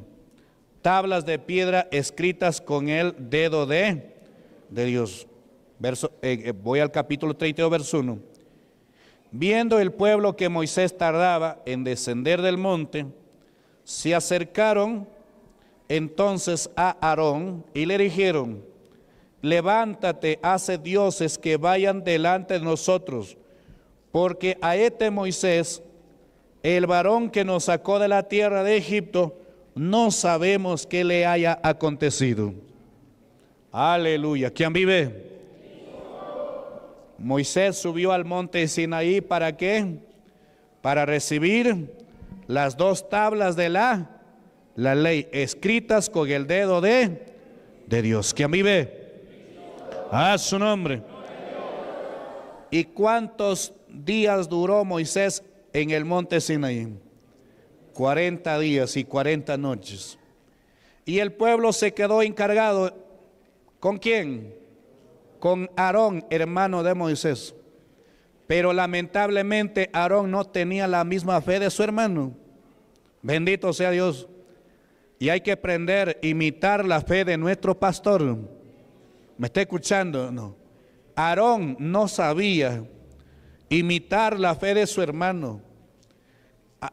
tablas de piedra escritas con el dedo de Dios. Voy al capítulo 32, verso 1. Viendo el pueblo que Moisés tardaba en descender del monte, se acercaron entonces a Aarón y le dijeron, levántate, haz dioses que vayan delante de nosotros, porque a este Moisés, el varón que nos sacó de la tierra de Egipto, no sabemos qué le haya acontecido. Aleluya. ¿Quién vive? Moisés subió al monte Sinaí, ¿para qué? Para recibir las 2 tablas de la ley, escritas con el dedo de Dios. ¿Quién vive? A su nombre. ¿Y cuántos días duró Moisés en el monte Sinaí? 40 días y 40 noches. Y el pueblo se quedó encargado, ¿con quién? Con Aarón, hermano de Moisés. Pero lamentablemente Aarón no tenía la misma fe de su hermano. Bendito sea Dios. Y hay que aprender a imitar la fe de nuestro pastor. ¿Me está escuchando? No. Aarón no sabía imitar la fe de su hermano.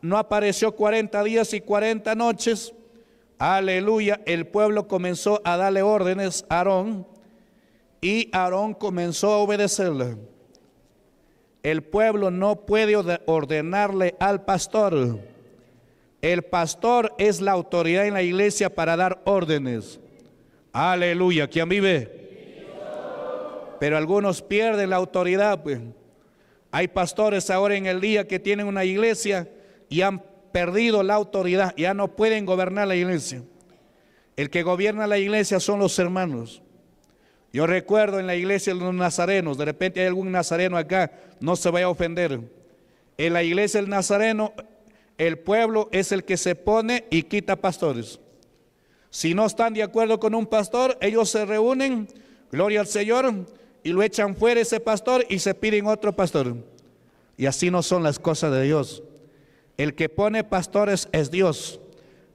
No apareció 40 días y 40 noches. Aleluya. El pueblo comenzó a darle órdenes a Aarón. Y Aarón comenzó a obedecerle. El pueblo no puede ordenarle al pastor. El pastor es la autoridad en la iglesia para dar órdenes. Aleluya. ¿Quién vive? Pero algunos pierden la autoridad. Hay pastores ahora en el día que tienen una iglesia y han perdido la autoridad. Ya no pueden gobernar la iglesia. El que gobierna la iglesia son los hermanos. Yo recuerdo en la iglesia de los nazarenos, de repente hay algún nazareno acá, no se vaya a ofender. En la iglesia del nazareno, el pueblo es el que se pone y quita pastores. Si no están de acuerdo con un pastor, ellos se reúnen, gloria al Señor, y lo echan fuera ese pastor y se piden otro pastor. Y así no son las cosas de Dios. El que pone pastores es Dios.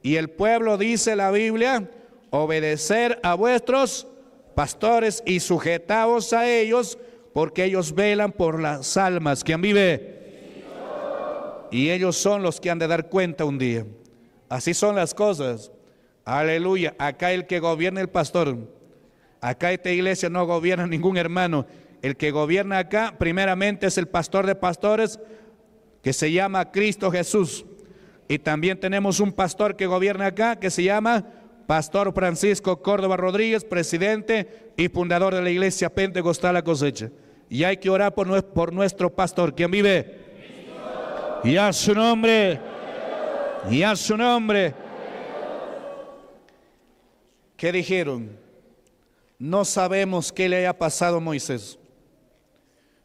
Y el pueblo, dice la Biblia, obedecer a vuestros pastores y sujetaos a ellos, porque ellos velan por las almas. ¿Quién vive? Y ellos son los que han de dar cuenta un día. Así son las cosas. Aleluya. Acá el que gobierna el pastor. Acá esta iglesia no gobierna ningún hermano. el que gobierna acá primeramente es el pastor de pastores, que se llama Cristo Jesús. Y también tenemos un pastor que gobierna acá, que se llama Pastor Francisco Córdova Rodríguez, presidente y fundador de la Iglesia Pentecostal La Cosecha. Y hay que orar por nuestro pastor. ¿Quién vive? Cristo. Y a su nombre. Dios. Y a su nombre. Dios. ¿Qué dijeron? No sabemos qué le haya pasado a Moisés.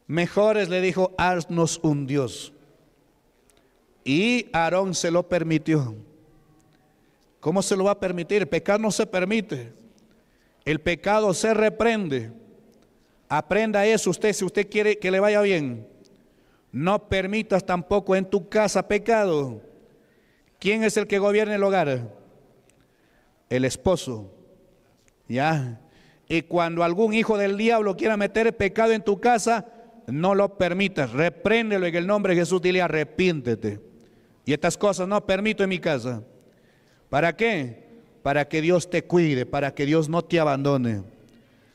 Mejores, le dijo, haznos un Dios. Y Aarón se lo permitió. ¿Cómo se lo va a permitir? El pecado no se permite. El pecado se reprende. Aprenda eso usted, si usted quiere que le vaya bien. No permitas tampoco en tu casa pecado. ¿Quién es el que gobierna el hogar? El esposo. ¿Ya? Y cuando algún hijo del diablo quiera meter el pecado en tu casa, no lo permitas. Repréndelo en el nombre de Jesús. Dile, arrepiéntete. Y estas cosas no permito en mi casa. ¿Para qué? Para que Dios te cuide, para que Dios no te abandone.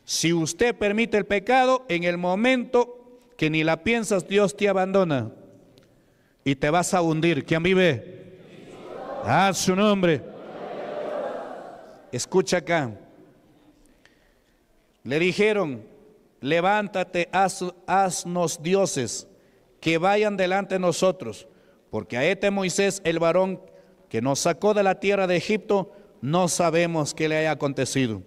Si usted permite el pecado, en el momento que ni la piensas, Dios te abandona. Y te vas a hundir. ¿Quién vive? A su nombre. Escucha acá. Le dijeron, levántate, haznos dioses que vayan delante de nosotros, porque a este Moisés, el varón que nos sacó de la tierra de Egipto, no sabemos qué le haya acontecido.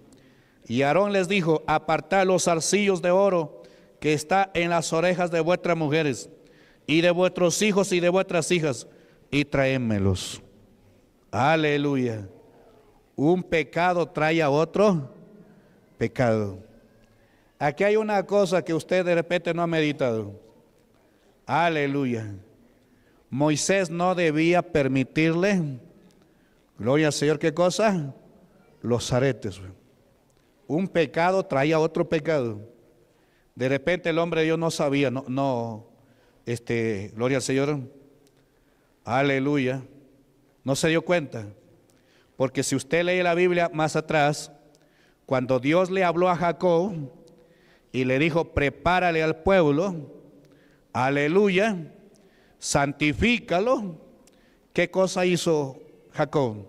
Y Aarón les dijo, apartad los zarcillos de oro que está en las orejas de vuestras mujeres y de vuestros hijos y de vuestras hijas, y traédmelos. Aleluya. Un pecado trae a otro pecado. Aquí hay una cosa que usted de repente no ha meditado. Aleluya. Moisés no debía permitirle, gloria al Señor, ¿qué cosa? Los aretes. Un pecado traía otro pecado. De repente el hombre de Dios no sabía, gloria al Señor, aleluya, no se dio cuenta. Porque si usted lee la Biblia más atrás, cuando Dios le habló a Jacob y le dijo, prepárale al pueblo, aleluya, santifícalo, ¿qué cosa hizo Jacob?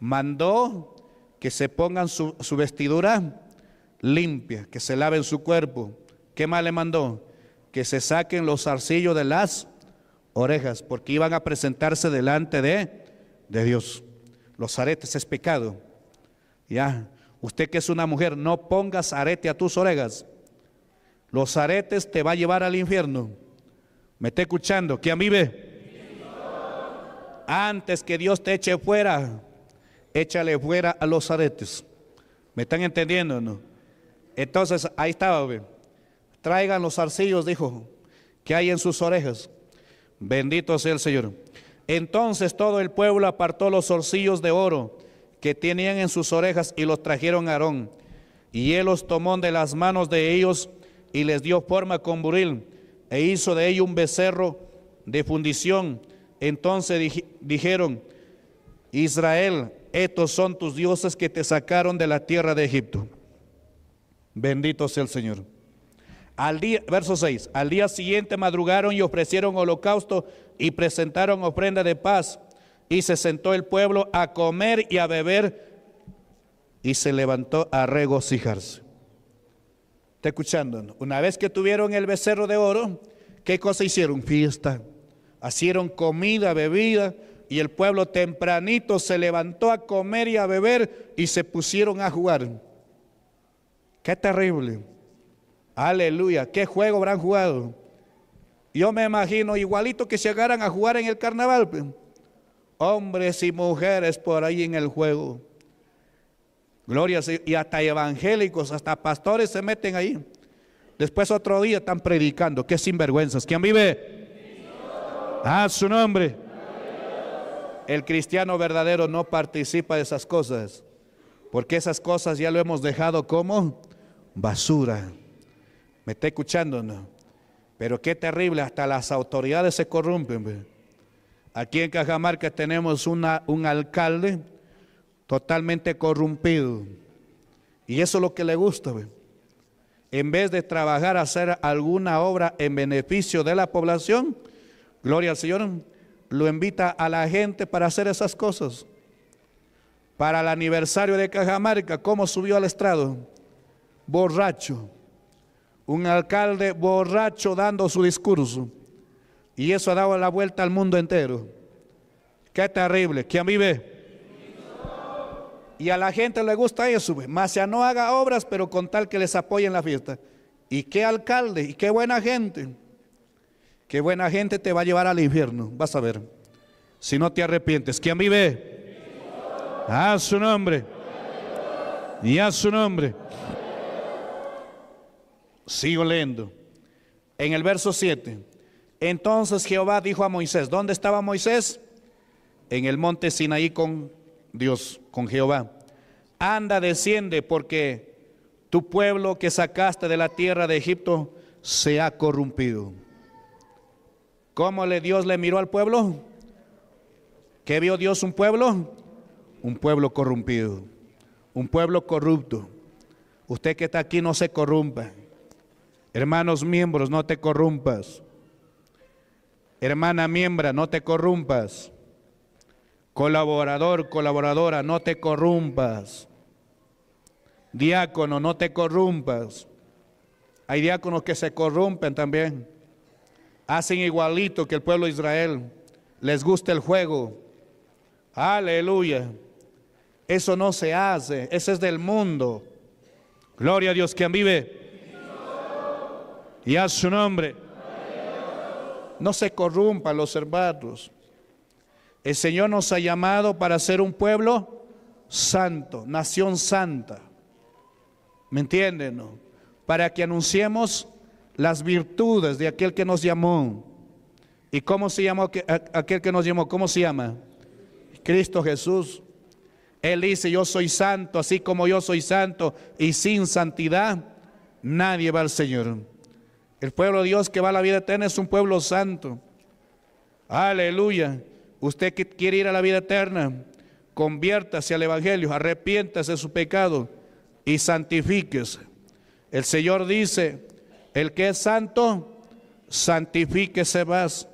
Mandó que se pongan su vestidura limpia, que se laven su cuerpo. ¿Qué más le mandó? Que se saquen los zarcillos de las orejas, porque iban a presentarse delante de Dios. Los aretes es pecado, ya. Usted que es una mujer, no pongas arete a tus orejas. Los aretes te va a llevar al infierno. ¿Me está escuchando? ¿Quién vive? Antes que Dios te eche fuera, échale fuera a los aretes. ¿Me están entendiendo o no? Entonces, ahí estaba. Ve. Traigan los zarcillos, dijo, que hay en sus orejas. Bendito sea el Señor. Entonces todo el pueblo apartó los zarcillos de oro que tenían en sus orejas y los trajeron a Aarón. Y él los tomó de las manos de ellos y les dio forma con buril, e hizo de ello un becerro de fundición. Entonces dijeron, Israel, estos son tus dioses que te sacaron de la tierra de Egipto. Bendito sea el Señor. Verso 6, al día siguiente madrugaron y ofrecieron holocausto y presentaron ofrenda de paz. Y se sentó el pueblo a comer y a beber, y se levantó a regocijarse. ¿Está escuchando? Una vez que tuvieron el becerro de oro, ¿qué cosa hicieron? Fiesta. Hicieron comida, bebida, y el pueblo tempranito se levantó a comer y a beber, y se pusieron a jugar. ¡Qué terrible! ¡Aleluya! ¿Qué juego habrán jugado? Yo me imagino igualito que llegaran a jugar en el carnaval, hombres y mujeres por ahí en el juego. Gloria a Dios. Y hasta evangélicos, hasta pastores se meten ahí. Después otro día están predicando. Qué sinvergüenzas. ¿Quién vive? A su nombre. El cristiano verdadero no participa de esas cosas, porque esas cosas ya lo hemos dejado como basura. ¿Me está escuchando? No. Pero qué terrible, hasta las autoridades se corrompen, ¿ve? Aquí en Cajamarca tenemos un alcalde totalmente corrompido. Y eso es lo que le gusta. ¿Ve? en vez de trabajar, hacer alguna obra en beneficio de la población, gloria al Señor, lo invita a la gente para hacer esas cosas. Para el aniversario de Cajamarca, ¿cómo subió al estrado? Borracho. Un alcalde borracho dando su discurso. Y eso ha dado la vuelta al mundo entero. Qué terrible. ¿Quién vive? Y a la gente le gusta eso, más ya no haga obras, pero con tal que les apoyen la fiesta. Y qué alcalde, y qué buena gente. Qué buena gente te va a llevar al infierno, vas a ver. Si no te arrepientes. ¿Quién vive? A su nombre. Y a su nombre. Sigo leyendo. En el verso 7. Entonces Jehová dijo a Moisés. ¿Dónde estaba Moisés? En el monte Sinaí con Dios, con Jehová. Anda, desciende, porque tu pueblo que sacaste de la tierra de Egipto se ha corrompido. ¿Cómo Dios le miró al pueblo? ¿Qué vio Dios? ¿Un pueblo? Un pueblo corrompido, un pueblo corrupto. Usted que está aquí, no se corrompa. Hermanos miembros, no te corrompas. Hermana miembra, no te corrompas. Colaborador, colaboradora, no te corrompas. Diácono, no te corrompas. Hay diáconos que se corrompen también. Hacen igualito que el pueblo de Israel. Les gusta el juego. Aleluya. Eso no se hace. Eso es del mundo. Gloria a Dios. ¿Quién vive? Y a su nombre. No se corrompan los hermanos. El Señor nos ha llamado para ser un pueblo santo, nación santa. ¿Me entienden? ¿No? Para que anunciemos las virtudes de aquel que nos llamó. ¿Y cómo se llamó aquel que nos llamó? ¿Cómo se llama? Cristo Jesús. Él dice: yo soy santo, así como yo soy santo, y sin santidad nadie va al Señor. El pueblo de Dios que va a la vida eterna es un pueblo santo. Aleluya. Usted que quiere ir a la vida eterna, conviértase al Evangelio, arrepiéntase de su pecado y santifíquese. El Señor dice: el que es santo, santifíquese más.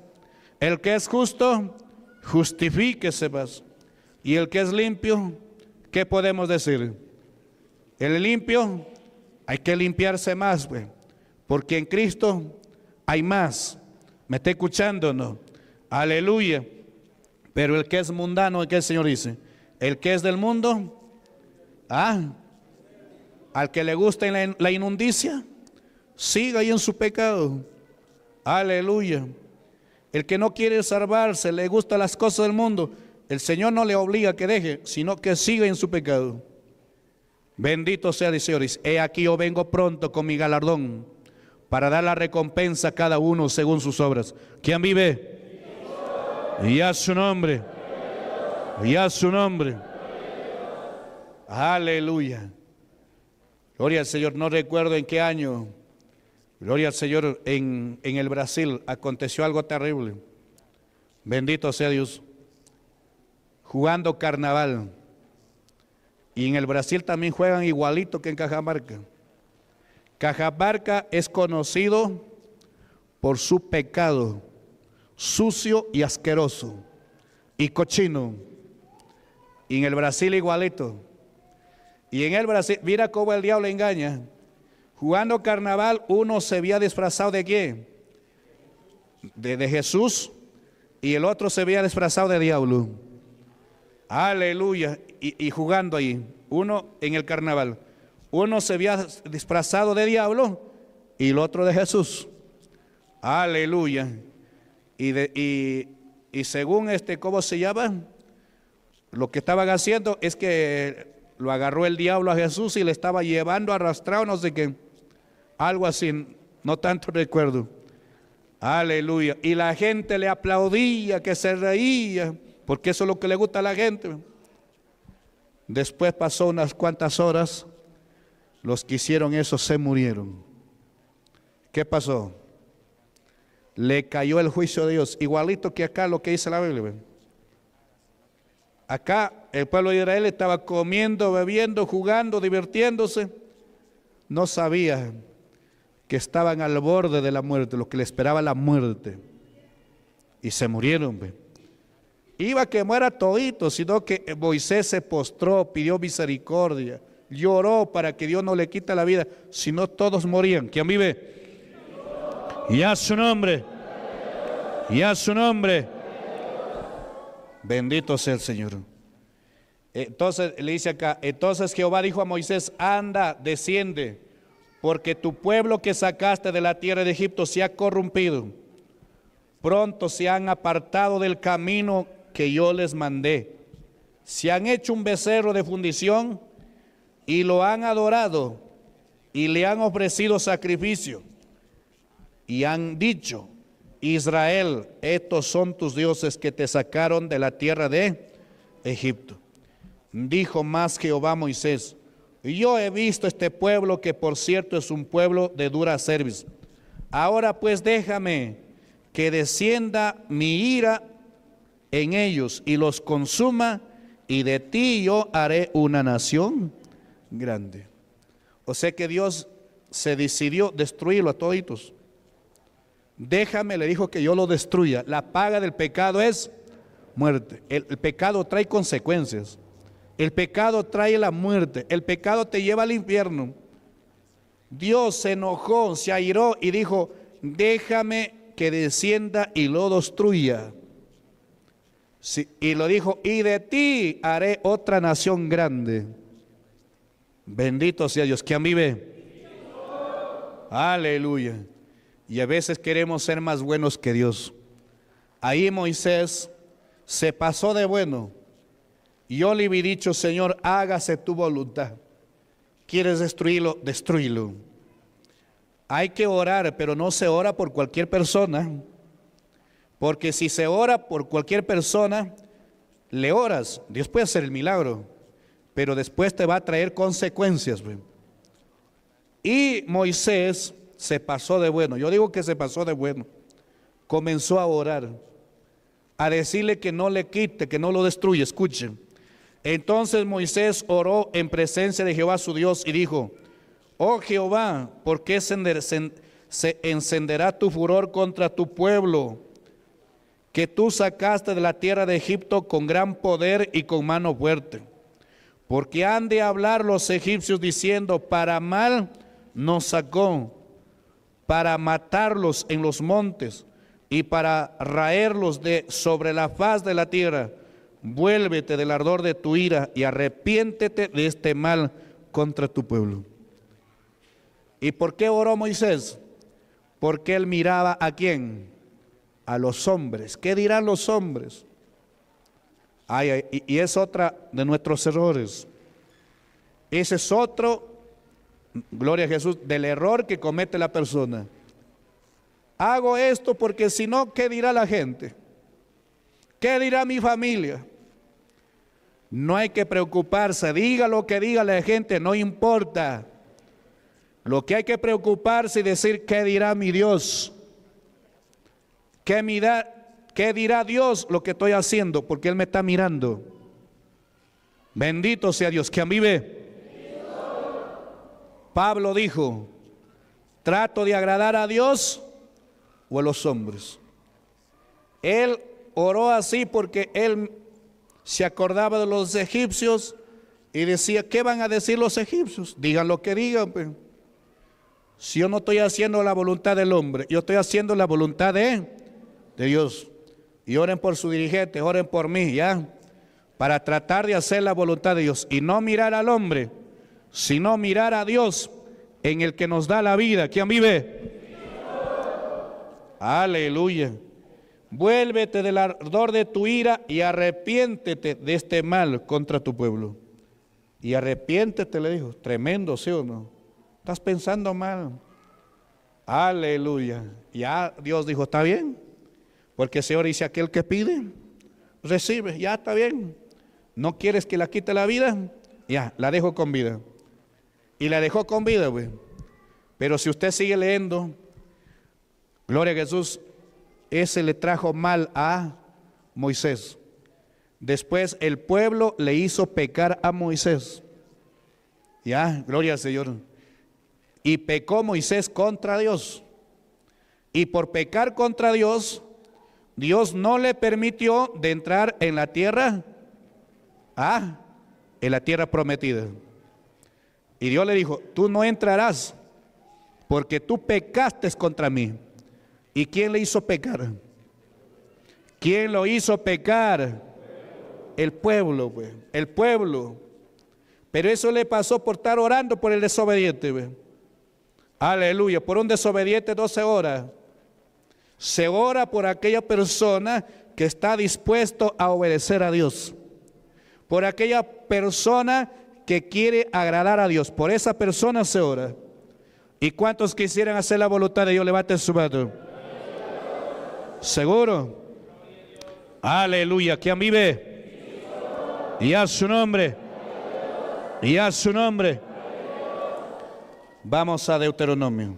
El que es justo, justifíquese más. Y el que es limpio, ¿qué podemos decir? El limpio, hay que limpiarse más, pues, porque en Cristo hay más. ¿Me está escuchando o no? Aleluya. Pero el que es mundano, ¿qué el Señor dice? El que es del mundo, al que le gusta la inmundicia, siga ahí en su pecado. Aleluya. El que no quiere salvarse, le gustan las cosas del mundo, el Señor no le obliga a que deje, sino que siga en su pecado. Bendito sea el Señor. He aquí yo vengo pronto con mi galardón, para dar la recompensa a cada uno según sus obras. ¿Quién vive? Y a su nombre. Y a su nombre. Aleluya. Gloria al Señor. No recuerdo en qué año. Gloria al Señor. En el Brasil aconteció algo terrible. Bendito sea Dios. Jugando carnaval. Y en el Brasil también juegan igualito que en Cajamarca. Cajamarca es conocido por su pecado sucio y asqueroso y cochino, y en el Brasil igualito. Y en el Brasil, mira cómo el diablo engaña. Jugando carnaval, uno se había disfrazado de ¿quién? De Jesús, y el otro se había disfrazado de diablo. Aleluya. Y jugando ahí, uno en el carnaval, uno se había disfrazado de diablo y el otro de Jesús. Aleluya. Y según ¿cómo se llama? Lo que estaban haciendo es que lo agarró el diablo a Jesús y le estaba llevando arrastrado, no sé qué. Algo así, no tanto recuerdo. Aleluya. Y la gente le aplaudía, que se reía, porque eso es lo que le gusta a la gente. Después pasó unas cuantas horas, los que hicieron eso se murieron. ¿Qué pasó? Le cayó el juicio de Dios, igualito que acá lo que dice la Biblia. Acá el pueblo de Israel estaba comiendo, bebiendo, jugando, divirtiéndose. No sabía que estaban al borde de la muerte, los que le esperaba la muerte, y se murieron. Iba que muera todito, sino que Moisés se postró, pidió misericordia, lloró para que Dios no le quita la vida, si no todos morían. ¿Quién vive? Y a su nombre, y a su nombre, bendito sea el Señor. Entonces le dice acá, entonces Jehová dijo a Moisés: anda, desciende, porque tu pueblo que sacaste de la tierra de Egipto se ha corrompido. Pronto se han apartado del camino que yo les mandé. Se han hecho un becerro de fundición y lo han adorado y le han ofrecido sacrificio. Y han dicho: Israel, estos son tus dioses que te sacaron de la tierra de Egipto. Dijo más Jehová a Moisés: yo he visto este pueblo, que por cierto es un pueblo de dura cerviz. Ahora pues déjame que descienda mi ira en ellos y los consuma, y de ti yo haré una nación grande. O sea que Dios se decidió destruirlo a toditos. Déjame, le dijo, que yo lo destruya. La paga del pecado es muerte. El pecado trae consecuencias. El pecado trae la muerte, el pecado te lleva al infierno. Dios se enojó, se airó y dijo: déjame que descienda y lo destruya. Sí, y lo dijo: y de ti haré otra nación grande. Bendito sea Dios. ¿Quién vive? Aleluya. Y a veces queremos ser más buenos que Dios. Ahí Moisés se pasó de bueno. Yo le he dicho: Señor, hágase tu voluntad. ¿Quieres destruirlo? Destruílo. Hay que orar, pero no se ora por cualquier persona. Porque si se ora por cualquier persona, le oras, Dios puede hacer el milagro, pero después te va a traer consecuencias. Y Moisés se pasó de bueno. Yo digo que se pasó de bueno. Comenzó a orar, a decirle que no le quite, que no lo destruya. Escuchen. Entonces Moisés oró en presencia de Jehová su Dios y dijo: oh Jehová, ¿por qué se encenderá tu furor contra tu pueblo, que tú sacaste de la tierra de Egipto con gran poder y con mano fuerte? Porque han de hablar los egipcios diciendo: para mal nos sacó, para matarlos en los montes y para raerlos de sobre la faz de la tierra. Vuélvete del ardor de tu ira y arrepiéntete de este mal contra tu pueblo. ¿Y por qué oró Moisés? Porque él miraba a quién, a los hombres. ¿Qué dirán los hombres? Y es otra de nuestros errores. Ese es otro, gloria a Jesús, del error que comete la persona. Hago esto porque si no, ¿qué dirá la gente? ¿Qué dirá mi familia? No hay que preocuparse, diga lo que diga la gente, no importa. Lo que hay que preocuparse y decir: ¿qué dirá mi Dios? ¿Qué dirá Dios lo que estoy haciendo? Porque Él me está mirando. Bendito sea Dios. ¿Quién vive? Pablo dijo: trato de agradar a Dios o a los hombres. Él oró así porque él se acordaba de los egipcios y decía: ¿qué van a decir los egipcios? Digan lo que digan, pues. Si yo no estoy haciendo la voluntad del hombre, yo estoy haciendo la voluntad de Dios. Y oren por su dirigente, oren por mí, ya, para tratar de hacer la voluntad de Dios y no mirar al hombre, sino mirar a Dios, en el que nos da la vida. ¿Quién vive? Aleluya. Vuélvete del ardor de tu ira y arrepiéntete de este mal contra tu pueblo. Y arrepiéntete, le dijo. Tremendo, ¿sí o no? Estás pensando mal. Aleluya. Ya Dios dijo: está bien. Porque el Señor dice: aquel que pide, recibe. Ya está bien. ¿No quieres que la quite la vida? Ya, la dejo con vida. Y la dejó con vida, güey. Pero si usted sigue leyendo, gloria a Jesús, ese le trajo mal a Moisés. Después el pueblo le hizo pecar a Moisés. Ya, gloria al Señor. Y pecó Moisés contra Dios. Y por pecar contra Dios, Dios no le permitió de entrar en la tierra, en la tierra prometida. Y Dios le dijo, tú no entrarás, porque tú pecaste contra mí. ¿Y quién le hizo pecar? ¿Quién lo hizo pecar? El pueblo, pues, el pueblo. Pero eso le pasó por estar orando por el desobediente, pues. Aleluya, por un desobediente 12 horas. Se ora por aquella persona que está dispuesto a obedecer a Dios. Por aquella persona que quiere agradar a Dios. Por esa persona se ora. ¿Y cuántos quisieran hacer la voluntad de Dios? Levanten su mano. ¿Seguro? Aleluya. ¿Quién vive? Y a su nombre. Y a su nombre. Vamos a Deuteronomio.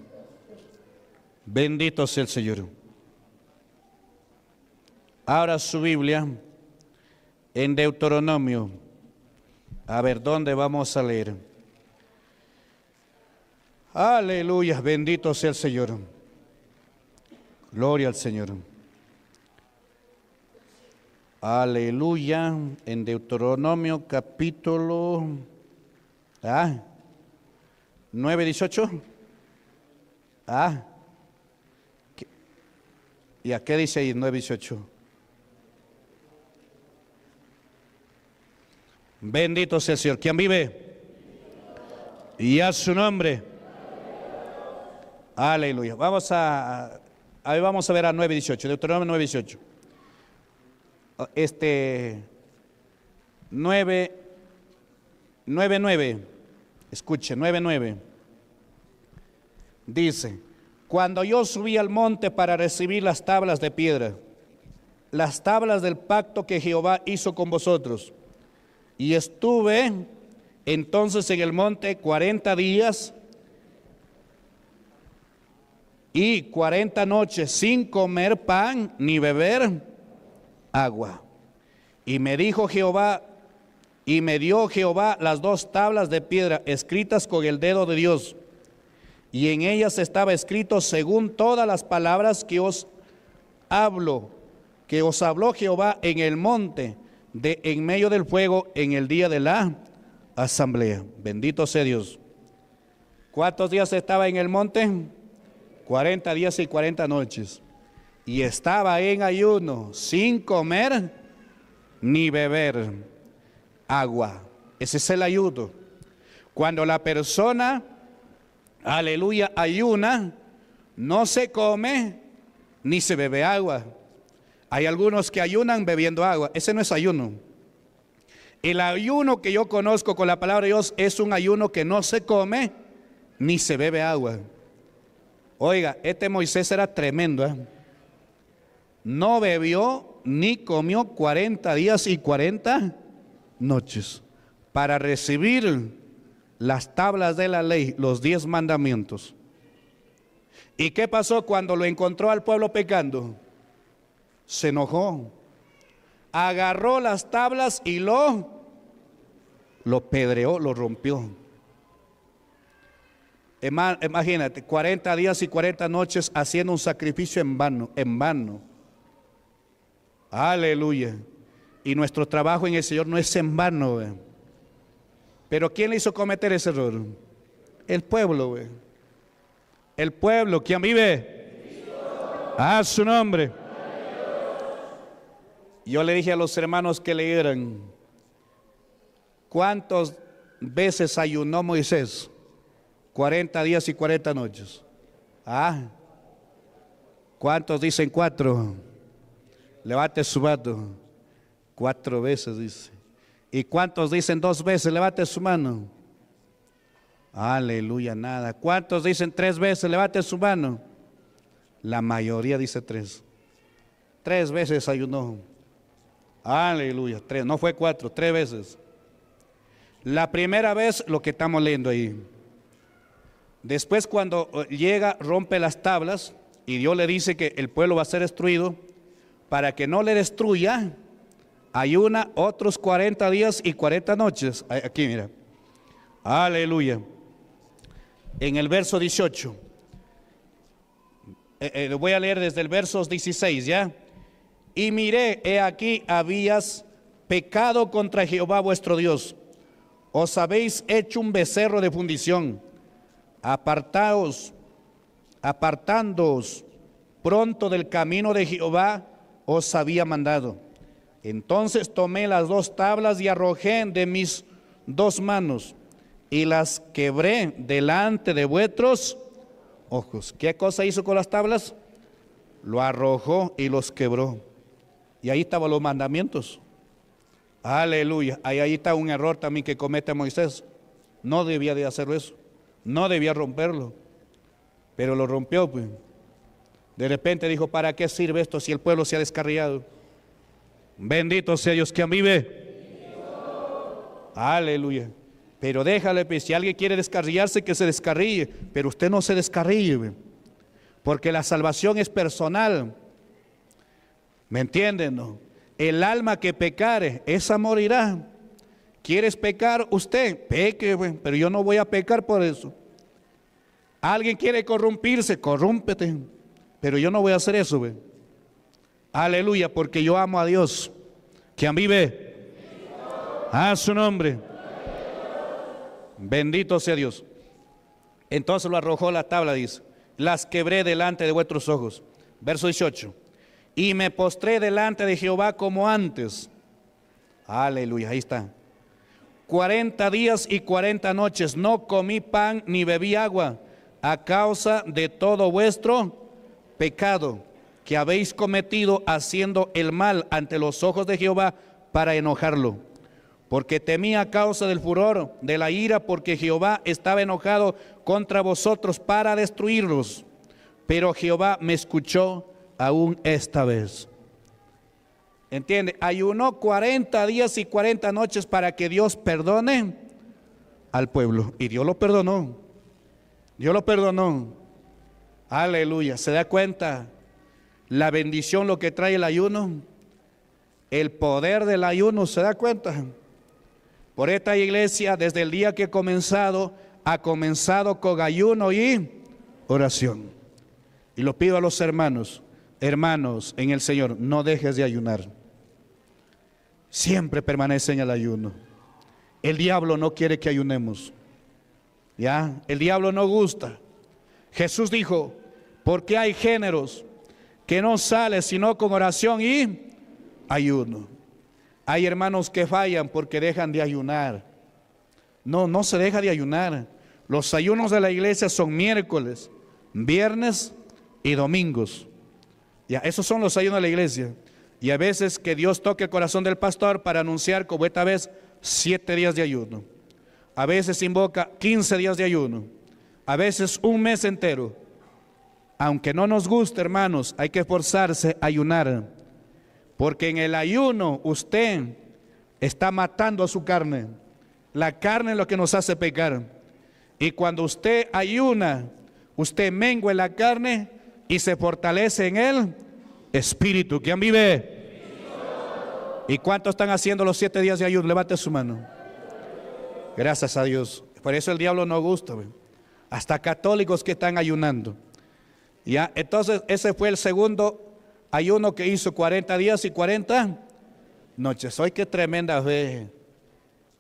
Bendito sea el Señor. Abra su Biblia en Deuteronomio. A ver, ¿dónde vamos a leer? Aleluya, bendito sea el Señor. Gloria al Señor. Aleluya, en Deuteronomio capítulo 9:18. ¿Y a qué dice ahí 9:18? Bendito sea el Señor. ¿Quién vive? Y a su nombre. Aleluya. Vamos a ahí, vamos a ver a 9:18, Deuteronomio 9:18. 9:9. Escuche, 9:9 dice: cuando yo subí al monte para recibir las tablas de piedra, las tablas del pacto que Jehová hizo con vosotros, y estuve entonces en el monte 40 días y 40 noches sin comer pan ni beber agua. Y me dijo Jehová, y me dio Jehová las dos tablas de piedra escritas con el dedo de Dios, y en ellas estaba escrito según todas las palabras que os hablo, que os habló Jehová en el monte de en medio del fuego en el día de la asamblea. Bendito sea Dios. ¿Cuántos días estaba en el monte? 40 días y 40 noches. Y estaba en ayuno, sin comer ni beber agua. Ese es el ayuno. Cuando la persona, aleluya, ayuna, no se come ni se bebe agua. Hay algunos que ayunan bebiendo agua. Ese no es ayuno. El ayuno que yo conozco con la palabra de Dios es un ayuno que no se come ni se bebe agua. Oiga, este Moisés era tremendo, ¿eh? No bebió ni comió 40 días y 40 noches para recibir las tablas de la ley, los 10 mandamientos. ¿Y qué pasó cuando lo encontró al pueblo pecando? Se enojó, agarró las tablas y lo pedreó, lo rompió. Imagínate, 40 días y 40 noches haciendo un sacrificio en vano, en vano. Aleluya. Y nuestro trabajo en el Señor no es en vano, ¿ve? Pero ¿quién le hizo cometer ese error? El pueblo, ¿ve? El pueblo. ¿Quién vive? A su nombre. Yo le dije a los hermanos que leyeran, ¿cuántas veces ayunó Moisés? 40 días y 40 noches. ¿Cuántos dicen 4? Levante su mano. 4 veces dice. ¿Y cuántos dicen 2 veces? Levante su mano. Aleluya, nada. ¿Cuántos dicen 3 veces? Levante su mano. La mayoría dice 3. 3 veces ayunó. Aleluya, 3, no fue 4, 3 veces. La primera vez, lo que estamos leyendo ahí. Después, cuando llega, rompe las tablas y Dios le dice que el pueblo va a ser destruido. Para que no le destruya, ayuna otros 40 días y 40 noches. Aquí, mira. Aleluya. en el verso 18. Lo voy a leer desde el verso 16, ¿ya? Y miré, he aquí, habías pecado contra Jehová vuestro Dios. Os habéis hecho un becerro de fundición. Apartaos, apartándoos pronto del camino de Jehová, os había mandado. Entonces tomé las dos tablas y arrojé de mis dos manos, y las quebré delante de vuestros ojos. ¿Qué cosa hizo con las tablas? Lo arrojó y los quebró. Y ahí estaban los mandamientos. Aleluya. Ahí está un error también que comete Moisés. No debía de hacer eso. No debía romperlo. Pero lo rompió, pues. De repente dijo, ¿para qué sirve esto si el pueblo se ha descarriado? Bendito sea Dios, quien vive. Aleluya. Pero déjale, pues, si alguien quiere descarriarse, que se descarríe. Pero usted no se descarríe, porque la salvación es personal. ¿Me entienden? ¿No? El alma que pecare, esa morirá. ¿Quieres pecar usted? Peque, pero yo no voy a pecar por eso. Alguien quiere corrompirse, corrúmpete, pero yo no voy a hacer eso, güey. Aleluya, porque yo amo a Dios. ¿Quién vive? A su nombre. Bendito sea Dios. Entonces lo arrojó la tabla, dice. Las quebré delante de vuestros ojos. Verso 18. Y me postré delante de Jehová como antes. Aleluya, ahí está. 40 días y 40 noches no comí pan ni bebí agua, a causa de todo vuestro pecado que habéis cometido, haciendo el mal ante los ojos de Jehová para enojarlo. Porque temía a causa del furor, de la ira, porque Jehová estaba enojado contra vosotros para destruirlos. Pero Jehová me escuchó aún esta vez. ¿Entiende? Ayunó 40 días y 40 noches para que Dios perdone al pueblo. Y Dios lo perdonó. Dios lo perdonó. Aleluya. ¿Se da cuenta la bendición lo que trae el ayuno? El poder del ayuno. ¿Se da cuenta? Por esta iglesia, desde el día que ha comenzado con ayuno y oración. Y lo pido a los hermanos. Hermanos, en el Señor, no dejes de ayunar. Siempre permanece en el ayuno. El diablo no quiere que ayunemos. ¿Ya? El diablo no gusta. Jesús dijo, porque hay géneros que no salen sino con oración y ayuno. Hay hermanos que fallan porque dejan de ayunar. No, no se deja de ayunar. Los ayunos de la iglesia son miércoles, viernes y domingos. Ya, esos son los ayunos de la iglesia. Y a veces que Dios toque el corazón del pastor para anunciar, como esta vez, 7 días de ayuno. A veces invoca 15 días de ayuno. A veces un mes entero. Aunque no nos guste, hermanos, hay que esforzarse a ayunar. Porque en el ayuno usted está matando a su carne. La carne es lo que nos hace pecar. Y cuando usted ayuna, usted mengua en la carne y se fortalece en el Espíritu. ¿Quién vive? ¿Y cuántos están haciendo los 7 días de ayuno? Levante su mano. Gracias a Dios. Por eso el diablo no gusta. Hasta católicos que están ayunando. Ya, entonces ese fue el segundo ayuno que hizo, 40 días y 40 noches. Hoy qué tremenda vez.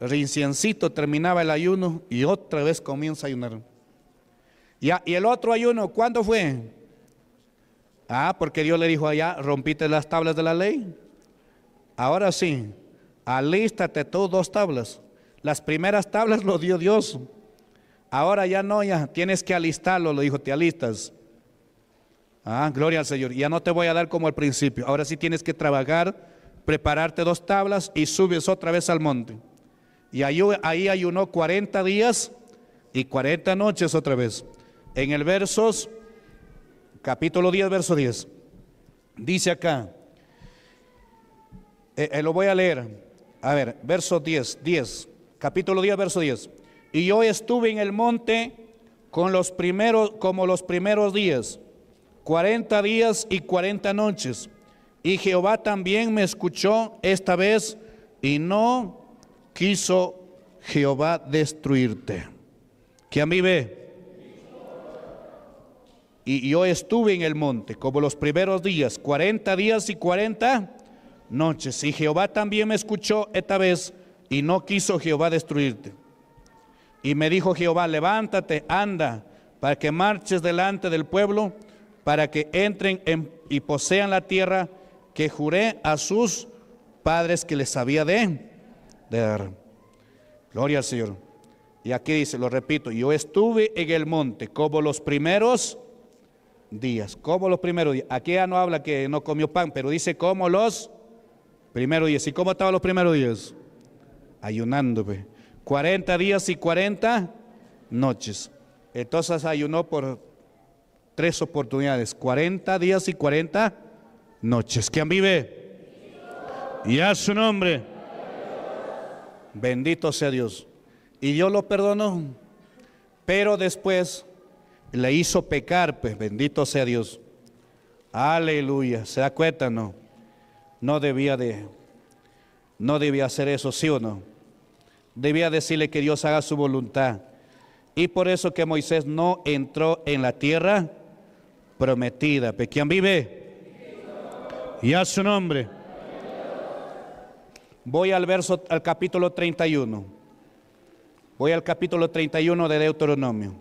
Riciencito terminaba el ayuno y otra vez comienza a ayunar. Ya, y el otro ayuno, ¿cuándo fue? Ah, porque Dios le dijo allá, rompiste las tablas de la ley. Ahora sí, alístate tú 2 tablas. Las primeras tablas lo dio Dios. Ahora ya no, ya tienes que alistarlo, le dijo, te alistas. Ah, gloria al Señor. Ya no te voy a dar como al principio. Ahora sí tienes que trabajar, prepararte 2 tablas y subes otra vez al monte. Y ahí ayunó 40 días y 40 noches otra vez. En el versos... Capítulo 10, verso 10. Dice acá, lo voy a leer. A ver, verso 10. Capítulo 10, verso 10. Y yo estuve en el monte como los primeros días, 40 días y 40 noches. Y Jehová también me escuchó esta vez, y no quiso Jehová destruirte. ¿Quién vive? Y yo estuve en el monte, como los primeros días, 40 días y 40 noches. Y Jehová también me escuchó esta vez, y no quiso Jehová destruirte. Y me dijo Jehová, levántate, anda, para que marches delante del pueblo, para que entren y posean la tierra que juré a sus padres que les había de dar. Gloria al Señor. Y aquí dice, lo repito, yo estuve en el monte como los primeros días, como los primeros días. Aquí ya no habla que no comió pan, pero dice como los primeros días. ¿Y cómo estaban los primeros días? Ayunando, pues. 40 días y 40 noches. Entonces ayunó por 3 oportunidades, 40 días y 40 noches. ¿Quién vive? Y a su nombre. Bendito sea Dios. Y Dios lo perdonó, pero después le hizo pecar, pues, bendito sea Dios. Aleluya. ¿Se da cuenta? No. No debía hacer eso, ¿sí o no? Debía decirle que Dios haga su voluntad. Y por eso que Moisés no entró en la tierra prometida. ¿Pero quién vive? Y a su nombre. Voy al capítulo 31. Voy al capítulo 31 de Deuteronomio.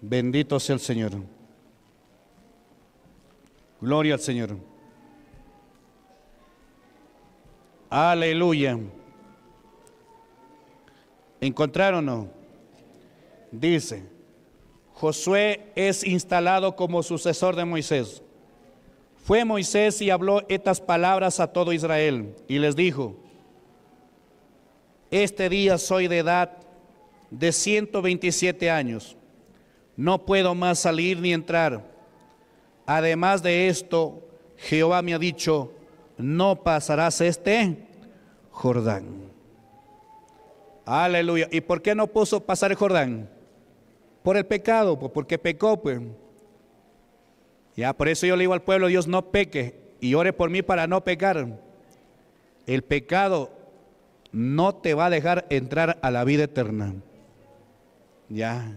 Bendito sea el Señor. Gloria al Señor. Aleluya. ¿Encontraron o no? Dice, Josué es instalado como sucesor de Moisés. Fue Moisés y habló estas palabras a todo Israel y les dijo, este día soy de edad de 127 años, no puedo más salir ni entrar. Además de esto, Jehová me ha dicho, no pasarás este Jordán. Aleluya. ¿Y por qué no puso pasar el Jordán? Por el pecado, pues, porque pecó, pues. Ya, por eso yo le digo al pueblo, Dios no peque y ore por mí para no pecar. El pecado no te va a dejar entrar a la vida eterna. Ya,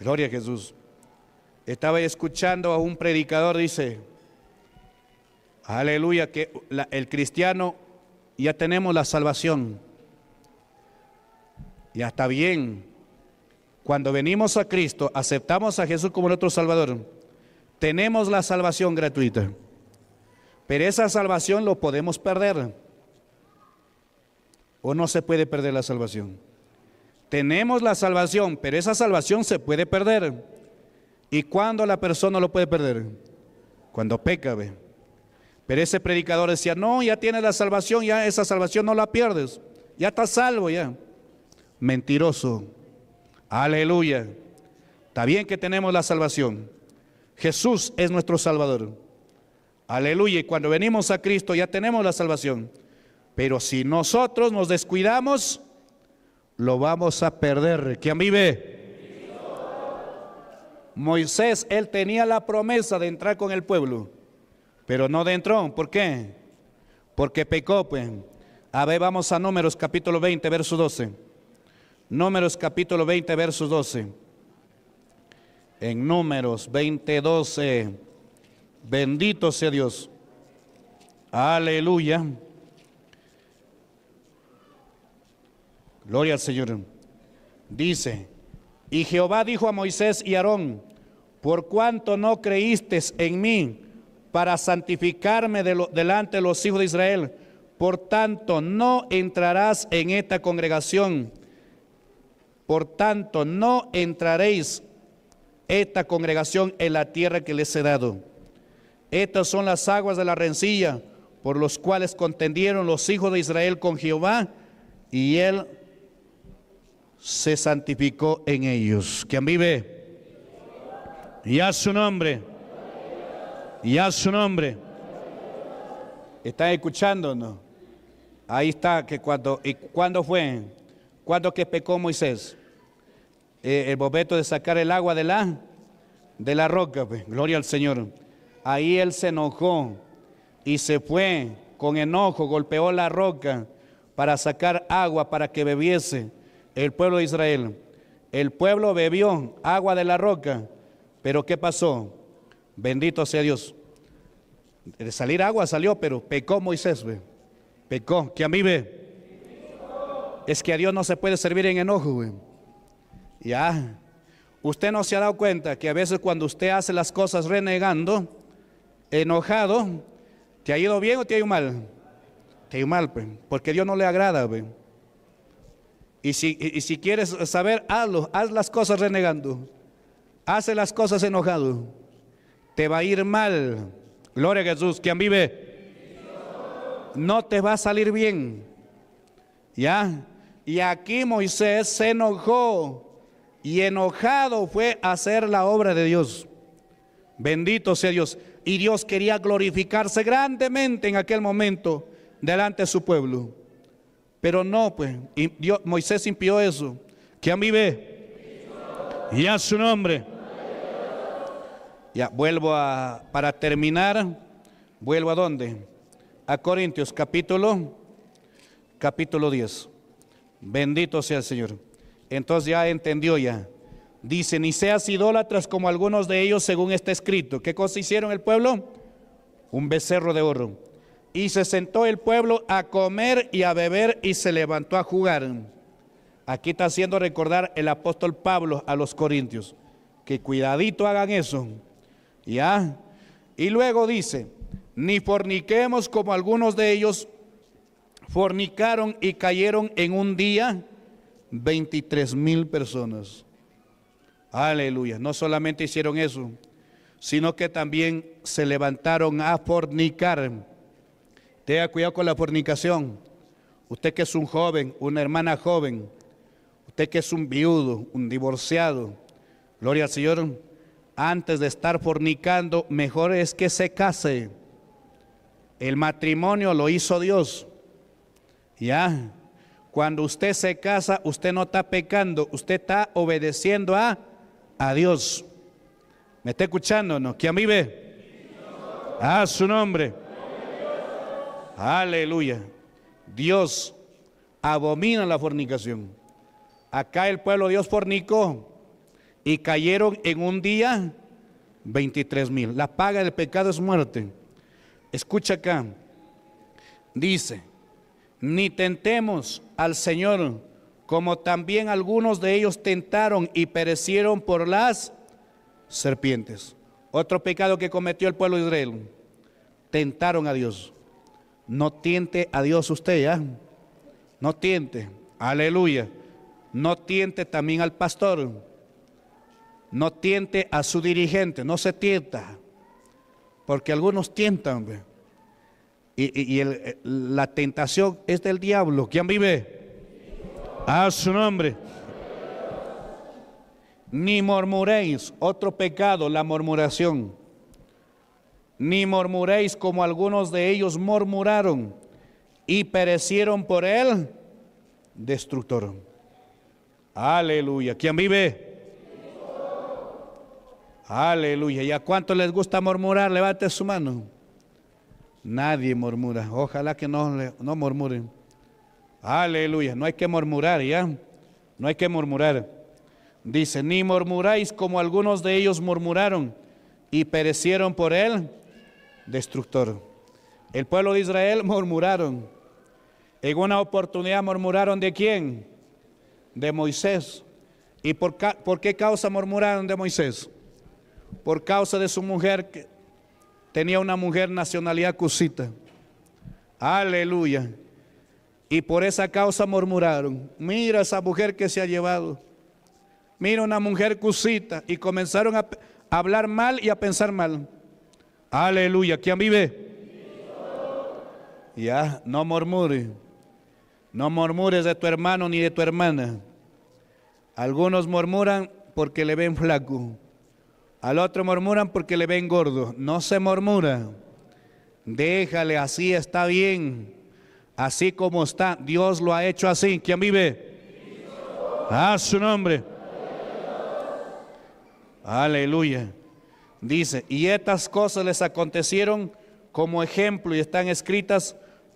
gloria a Jesús. Estaba escuchando a un predicador, dice, aleluya, que el cristiano ya tenemos la salvación. Ya está bien, cuando venimos a Cristo, aceptamos a Jesús como nuestro Salvador, tenemos la salvación gratuita, pero esa salvación lo podemos perder, o no se puede perder la salvación. Tenemos la salvación, pero esa salvación se puede perder. ¿Y cuándo la persona lo puede perder? Cuando peca, ve. Pero ese predicador decía, no, ya tienes la salvación, ya esa salvación no la pierdes, ya estás salvo ya. Mentiroso. Aleluya. Está bien que tenemos la salvación. Jesús es nuestro Salvador. Aleluya. Y cuando venimos a Cristo ya tenemos la salvación. Pero si nosotros nos descuidamos, lo vamos a perder. ¿Quién vive? Moisés, él tenía la promesa de entrar con el pueblo, pero no entró. ¿Por qué? Porque pecó, pues. A ver, vamos a Números capítulo 20, verso 12. Números capítulo 20, verso 12. En Números 20, 12. Bendito sea Dios. Aleluya. Gloria al Señor. Dice, y Jehová dijo a Moisés y Aarón, por cuanto no creíste en mí para santificarme delante de los hijos de Israel, por tanto no entrarás en esta congregación. Por tanto, no entraréis esta congregación en la tierra que les he dado. Estas son las aguas de la rencilla, por los cuales contendieron los hijos de Israel con Jehová, y él se santificó en ellos. ¿Quién vive? Y a su nombre. Y a su nombre. ¿Están escuchando, no? Ahí está, que ¿cuándo fue? ¿Cuándo que pecó Moisés? El momento de sacar el agua de la roca, pues. Gloria al Señor. Ahí él se enojó y se fue con enojo, golpeó la roca para sacar agua para que bebiese el pueblo de Israel. El pueblo bebió agua de la roca Pero ¿qué pasó? Bendito sea Dios. De salir agua salió, pero pecó Moisés, ve. Pecó, que a mí ve. Es que a Dios no se puede servir en enojo, güey. Ya. Usted no se ha dado cuenta que a veces cuando usted hace las cosas renegando, enojado, ¿te ha ido bien o te ha ido mal? Te ha ido mal, pues. Porque a Dios no le agrada, güey. Y si quieres saber, hazlo. Haz las cosas renegando. Hace las cosas enojado. Te va a ir mal. Gloria a Jesús. ¿Quién vive? No te va a salir bien. Ya. Y aquí Moisés se enojó, y enojado fue a hacer la obra de Dios. Bendito sea Dios. Y Dios quería glorificarse grandemente en aquel momento delante de su pueblo. Pero no, pues, y Dios, Moisés impidió eso. ¿Quién vive? Y a su nombre. Ya, para terminar, vuelvo a ¿dónde? A Corintios capítulo 10. Bendito sea el Señor. Entonces ya entendió ya. Dice, ni seas idólatras como algunos de ellos, según está escrito. ¿Qué cosa hicieron el pueblo? Un becerro de oro. Y se sentó el pueblo a comer y a beber, y se levantó a jugar. Aquí está haciendo recordar el apóstol Pablo a los corintios, que cuidadito hagan eso. Ya. Y luego dice, ni forniquemos como algunos de ellos fornicaron y cayeron en un día 23,000 personas. Aleluya. No solamente hicieron eso, sino que también se levantaron a fornicar. Tenga cuidado con la fornicación. Usted que es un joven, una hermana joven, usted que es un viudo, un divorciado, gloria al Señor, antes de estar fornicando, mejor es que se case. El matrimonio lo hizo Dios. Ya, cuando usted se casa, usted no está pecando, usted está obedeciendo a Dios. ¿Me está escuchando? ¿No? ¿Quién vive? A su nombre. Aleluya. Dios abomina la fornicación. Acá el pueblo de Dios fornicó y cayeron en un día 23,000. La paga del pecado es muerte. Escucha acá. Dice, ni tentemos al Señor, como también algunos de ellos tentaron y perecieron por las serpientes. Otro pecado que cometió el pueblo de Israel. Tentaron a Dios. No tiente a Dios usted, ¿ya? No tiente. Aleluya. No tiente también al pastor. No tiente a su dirigente. No se tienta. Porque algunos tientan, ¿ve? Y la tentación es del diablo. ¿Quién vive? A su nombre. Ni murmuréis, otro pecado, la murmuración. Ni murmuréis como algunos de ellos murmuraron y perecieron por el destructor. Aleluya. ¿Quién vive? Aleluya. ¿Y a cuánto les gusta murmurar? Levante su mano. Nadie murmura, ojalá que no murmuren. Aleluya, no hay que murmurar, ya, no hay que murmurar. Dice, ni murmuráis como algunos de ellos murmuraron y perecieron por el destructor. El pueblo de Israel murmuraron. En una oportunidad murmuraron ¿de quién? De Moisés. ¿Y por qué causa murmuraron de Moisés? Por causa de su mujer, que tenía una mujer nacionalidad cusita. Aleluya. Y por esa causa murmuraron. Mira esa mujer que se ha llevado. Mira una mujer cusita. Y comenzaron a hablar mal y a pensar mal. Aleluya. ¿Quién vive? Ya, no murmures. No murmures de tu hermano ni de tu hermana. Algunos murmuran porque le ven flaco. Al otro murmuran porque le ven gordo. No se murmura. Déjale, así está bien. Así como está. Dios lo ha hecho así. ¿Quién vive? A su nombre. Aleluya. Dice, y estas cosas les acontecieron como ejemplo y están escritas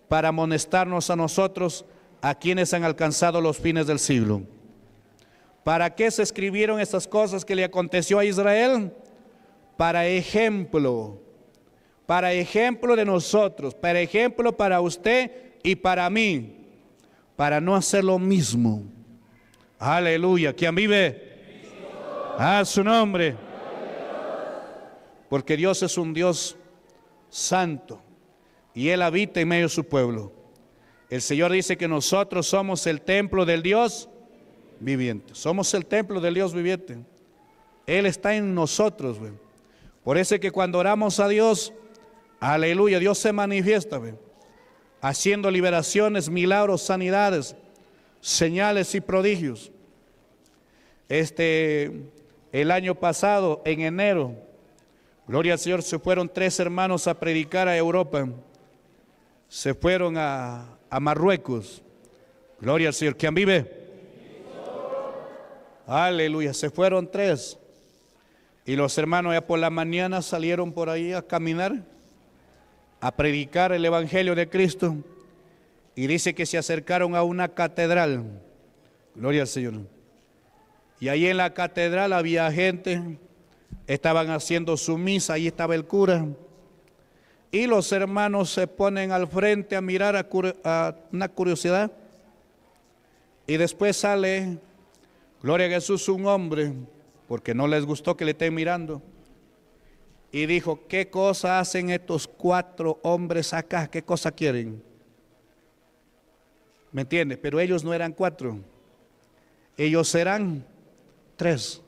para amonestarnos a nosotros, a quienes han alcanzado los fines del siglo. ¿Para qué se escribieron estas cosas que le aconteció a Israel? para ejemplo de nosotros, para ejemplo para usted y para mí, para no hacer lo mismo. Aleluya, ¿quién vive? A su nombre. Porque Dios es un Dios santo y Él habita en medio de su pueblo. El Señor dice que nosotros somos el templo del Dios viviente. Somos el templo del Dios viviente. Él está en nosotros, güey. Por eso es que cuando oramos a Dios, aleluya, Dios se manifiesta, güey, haciendo liberaciones, milagros, sanidades, señales y prodigios. El año pasado, en enero, gloria al Señor, se fueron 3 hermanos a predicar a Europa. Se fueron a Marruecos. Gloria al Señor. ¿Quién vive? Cristo. Aleluya. Se fueron 3. Y los hermanos ya por la mañana salieron por ahí a caminar, a predicar el Evangelio de Cristo. Y dice que se acercaron a una catedral. Gloria al Señor. Y ahí en la catedral había gente. Estaban haciendo su misa, ahí estaba el cura. Y los hermanos se ponen al frente a mirar a una curiosidad. Y después sale, gloria a Jesús, un hombre, porque no les gustó que le estén mirando. Y dijo, ¿qué cosa hacen estos 4 hombres acá? ¿Qué cosa quieren? ¿Me entiendes? Pero ellos no eran 4. Ellos eran 3.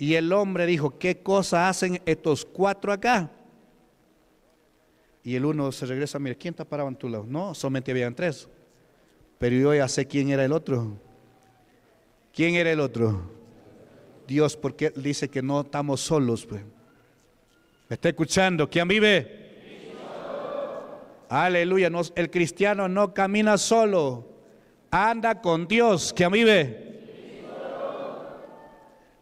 Y el hombre dijo, ¿qué cosa hacen estos 4 acá? Y el uno se regresa, mira, ¿quién está parado en tu lado? No, solamente habían 3. Pero yo ya sé quién era el otro. ¿Quién era el otro? Dios, porque dice que no estamos solos, pues. ¿Me está escuchando? ¿Quién vive? Cristo. Aleluya, no, el cristiano no camina solo. Anda con Dios. ¿Quién vive?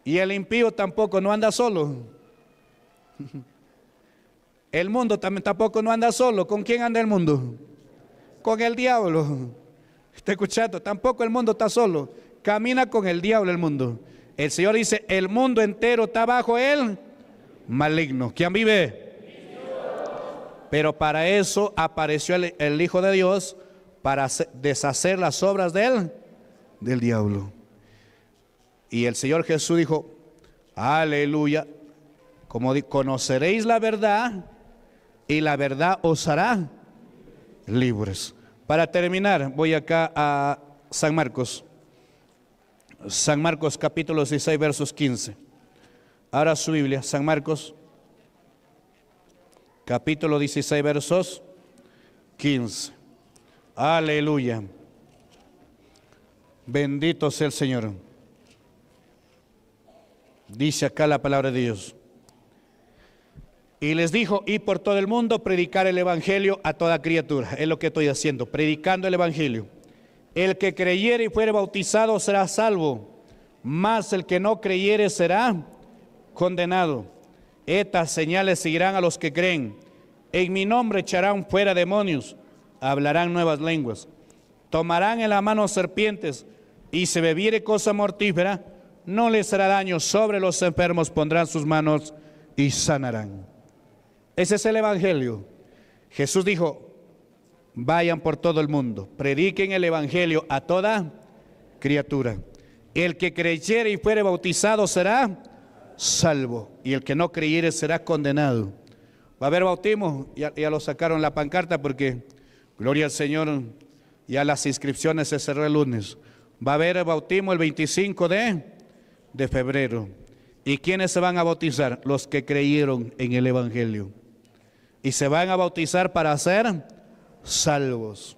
Y el impío tampoco no anda solo. El mundo también tampoco no anda solo. ¿Con quién anda el mundo? Con el diablo. ¿Está escuchando? Tampoco el mundo está solo. Camina con el diablo el mundo. El Señor dice, el mundo entero está bajo el maligno. ¿Quién vive? Pero para eso apareció el Hijo de Dios, para deshacer las obras del diablo. Y el Señor Jesús dijo, aleluya, como dice, conoceréis la verdad y la verdad os hará libres. Para terminar, voy acá a San Marcos. San Marcos capítulo 16, versos 15. Ahora su Biblia, San Marcos capítulo 16, versos 15. Aleluya. Bendito sea el Señor. Dice acá la palabra de Dios. Y les dijo, y por todo el mundo predicar el evangelio a toda criatura. Es lo que estoy haciendo, predicando el evangelio. El que creyere y fuere bautizado será salvo, mas el que no creyere será condenado. Estas señales seguirán a los que creen. En mi nombre echarán fuera demonios, hablarán nuevas lenguas, tomarán en la mano serpientes, y si bebiere cosa mortífera, no les hará daño. Sobre los enfermos pondrán sus manos y sanarán. Ese es el evangelio. Jesús dijo, vayan por todo el mundo, prediquen el evangelio a toda criatura. El que creyere y fuere bautizado será salvo, y el que no creyere será condenado. Va a haber bautismo, ya lo sacaron la pancarta porque, gloria al Señor, ya las inscripciones se cerró el lunes. Va a haber bautismo el 25 de febrero. ¿Y quiénes se van a bautizar? Los que creyeron en el evangelio. Y se van a bautizar para ser salvos.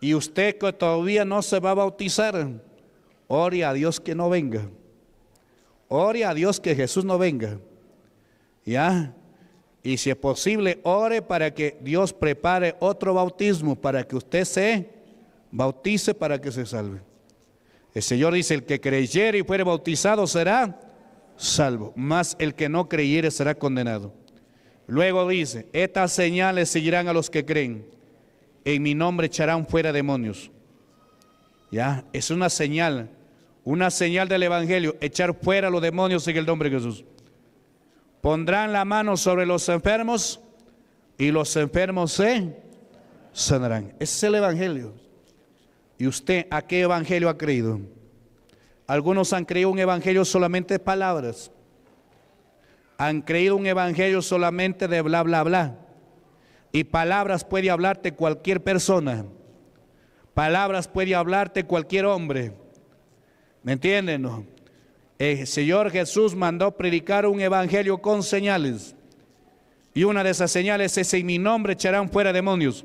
Y usted que todavía no se va a bautizar, ore a Dios que no venga. Ore a Dios que Jesús no venga. ¿Ya? Y si es posible, ore para que Dios prepare otro bautismo, para que usted se bautice, para que se salve. El Señor dice, el que creyere y fuere bautizado será salvo, mas el que no creyere será condenado. Luego dice, estas señales seguirán a los que creen. En mi nombre echarán fuera demonios. Ya, es una señal del evangelio, echar fuera los demonios en el nombre de Jesús. pondrán la mano sobre los enfermos y los enfermos se sanarán. Ese es el evangelio. ¿Y usted a qué evangelio ha creído? Algunos han creído un evangelio solamente de palabras. Han creído un evangelio solamente de bla, bla, bla. Y palabras puede hablarte cualquier persona. Palabras puede hablarte cualquier hombre. ¿Me entienden? No. El Señor Jesús mandó predicar un evangelio con señales. Y una de esas señales es: en mi nombre echarán fuera demonios.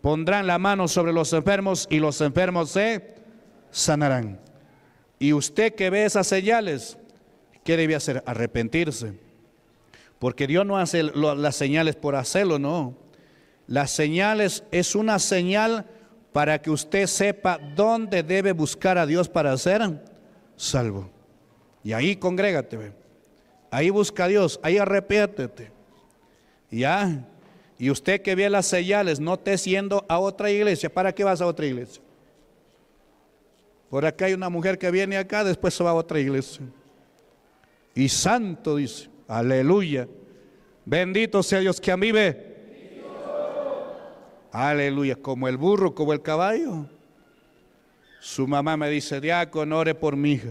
Pondrán la mano sobre los enfermos y los enfermos se sanarán. Y usted que ve esas señales, ¿qué debe hacer? Arrepentirse. Porque Dios no hace las señales por hacerlo, no. Las señales es una señal para que usted sepa dónde debe buscar a Dios para ser salvo. Y ahí congrégate, ahí busca a Dios, ahí arrepiéntete. ¿Ya? Y usted que ve las señales, no esté yendo a otra iglesia. ¿Para qué vas a otra iglesia? Por acá hay una mujer que viene acá, después se va a otra iglesia. Y santo dice, aleluya. Bendito sea Dios que a mí ve. Aleluya, como el burro, como el caballo. Su mamá me dice: diácono, ore por mi hija.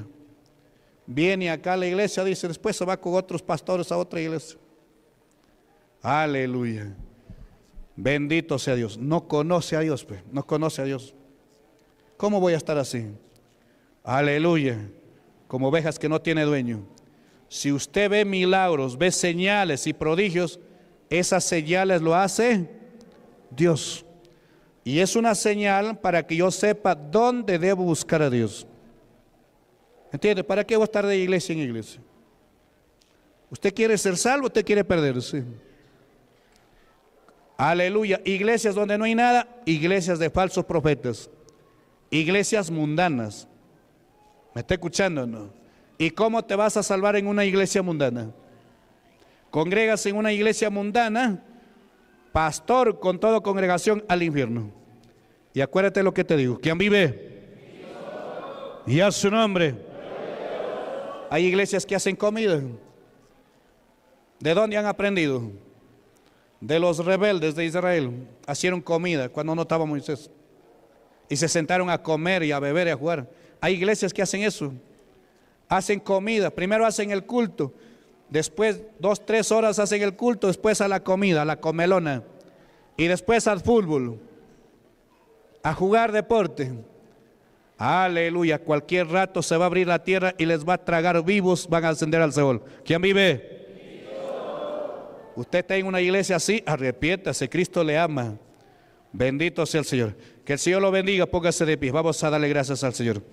Viene acá a la iglesia, dice, después se va con otros pastores a otra iglesia. Aleluya. Bendito sea Dios. No conoce a Dios, pues. No conoce a Dios. ¿Cómo voy a estar así? Aleluya. Como ovejas que no tiene dueño. Si usted ve milagros, ve señales y prodigios, esas señales lo hace Dios. Y es una señal para que yo sepa dónde debo buscar a Dios. ¿Entiende? ¿Para qué voy a estar de iglesia en iglesia? ¿Usted quiere ser salvo? ¿Usted quiere perderse? Aleluya. Iglesias donde no hay nada, iglesias de falsos profetas, iglesias mundanas. ¿Me está escuchando o no? ¿Y cómo te vas a salvar en una iglesia mundana? Congregas en una iglesia mundana, pastor con toda congregación al infierno. Y acuérdate lo que te digo: quien vive y a su nombre. Hay iglesias que hacen comida. ¿De dónde han aprendido? De los rebeldes de Israel. Hacieron comida cuando no estaba Moisés, y se sentaron a comer y a beber y a jugar. Hay iglesias que hacen eso. Hacen comida. Primero hacen el culto. Después, 2, 3 horas hacen el culto, después a la comida, a la comelona. Y después al fútbol, a jugar deporte. Aleluya, cualquier rato se va a abrir la tierra y les va a tragar vivos, van a ascender al Seol. ¿Quién vive? Cristo. Usted está en una iglesia así, arrepiéntase, Cristo le ama. Bendito sea el Señor. Que el Señor lo bendiga, póngase de pie. Vamos a darle gracias al Señor.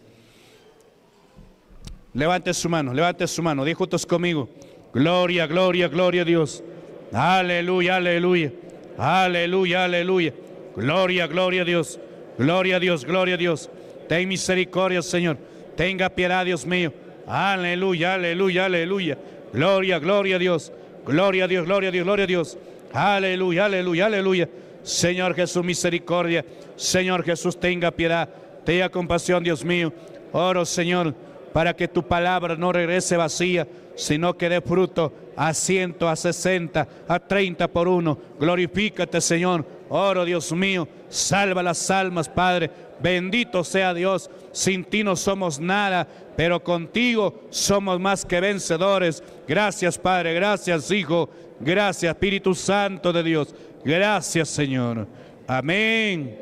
Levante su mano, di juntos conmigo. Gloria, gloria, gloria a Dios. Aleluya, aleluya. Aleluya, aleluya. Gloria, gloria a Dios. Gloria a Dios, gloria a Dios. Ten misericordia, Señor. Tenga piedad, Dios mío. Aleluya, aleluya, aleluya. Gloria, gloria a Dios. Gloria a Dios, gloria a Dios, gloria a Dios. Aleluya, aleluya, aleluya. Señor Jesús, misericordia. Señor Jesús, tenga piedad. Tenga compasión, Dios mío. Oro, Señor, para que tu palabra no regrese vacía, sino que dé fruto a 100, a 60, a 30 por 1. Glorifícate, Señor. Oro, Dios mío, salva las almas, Padre. Bendito sea Dios. Sin ti no somos nada, pero contigo somos más que vencedores. Gracias, Padre. Gracias, Hijo. Gracias, Espíritu Santo de Dios. Gracias, Señor. Amén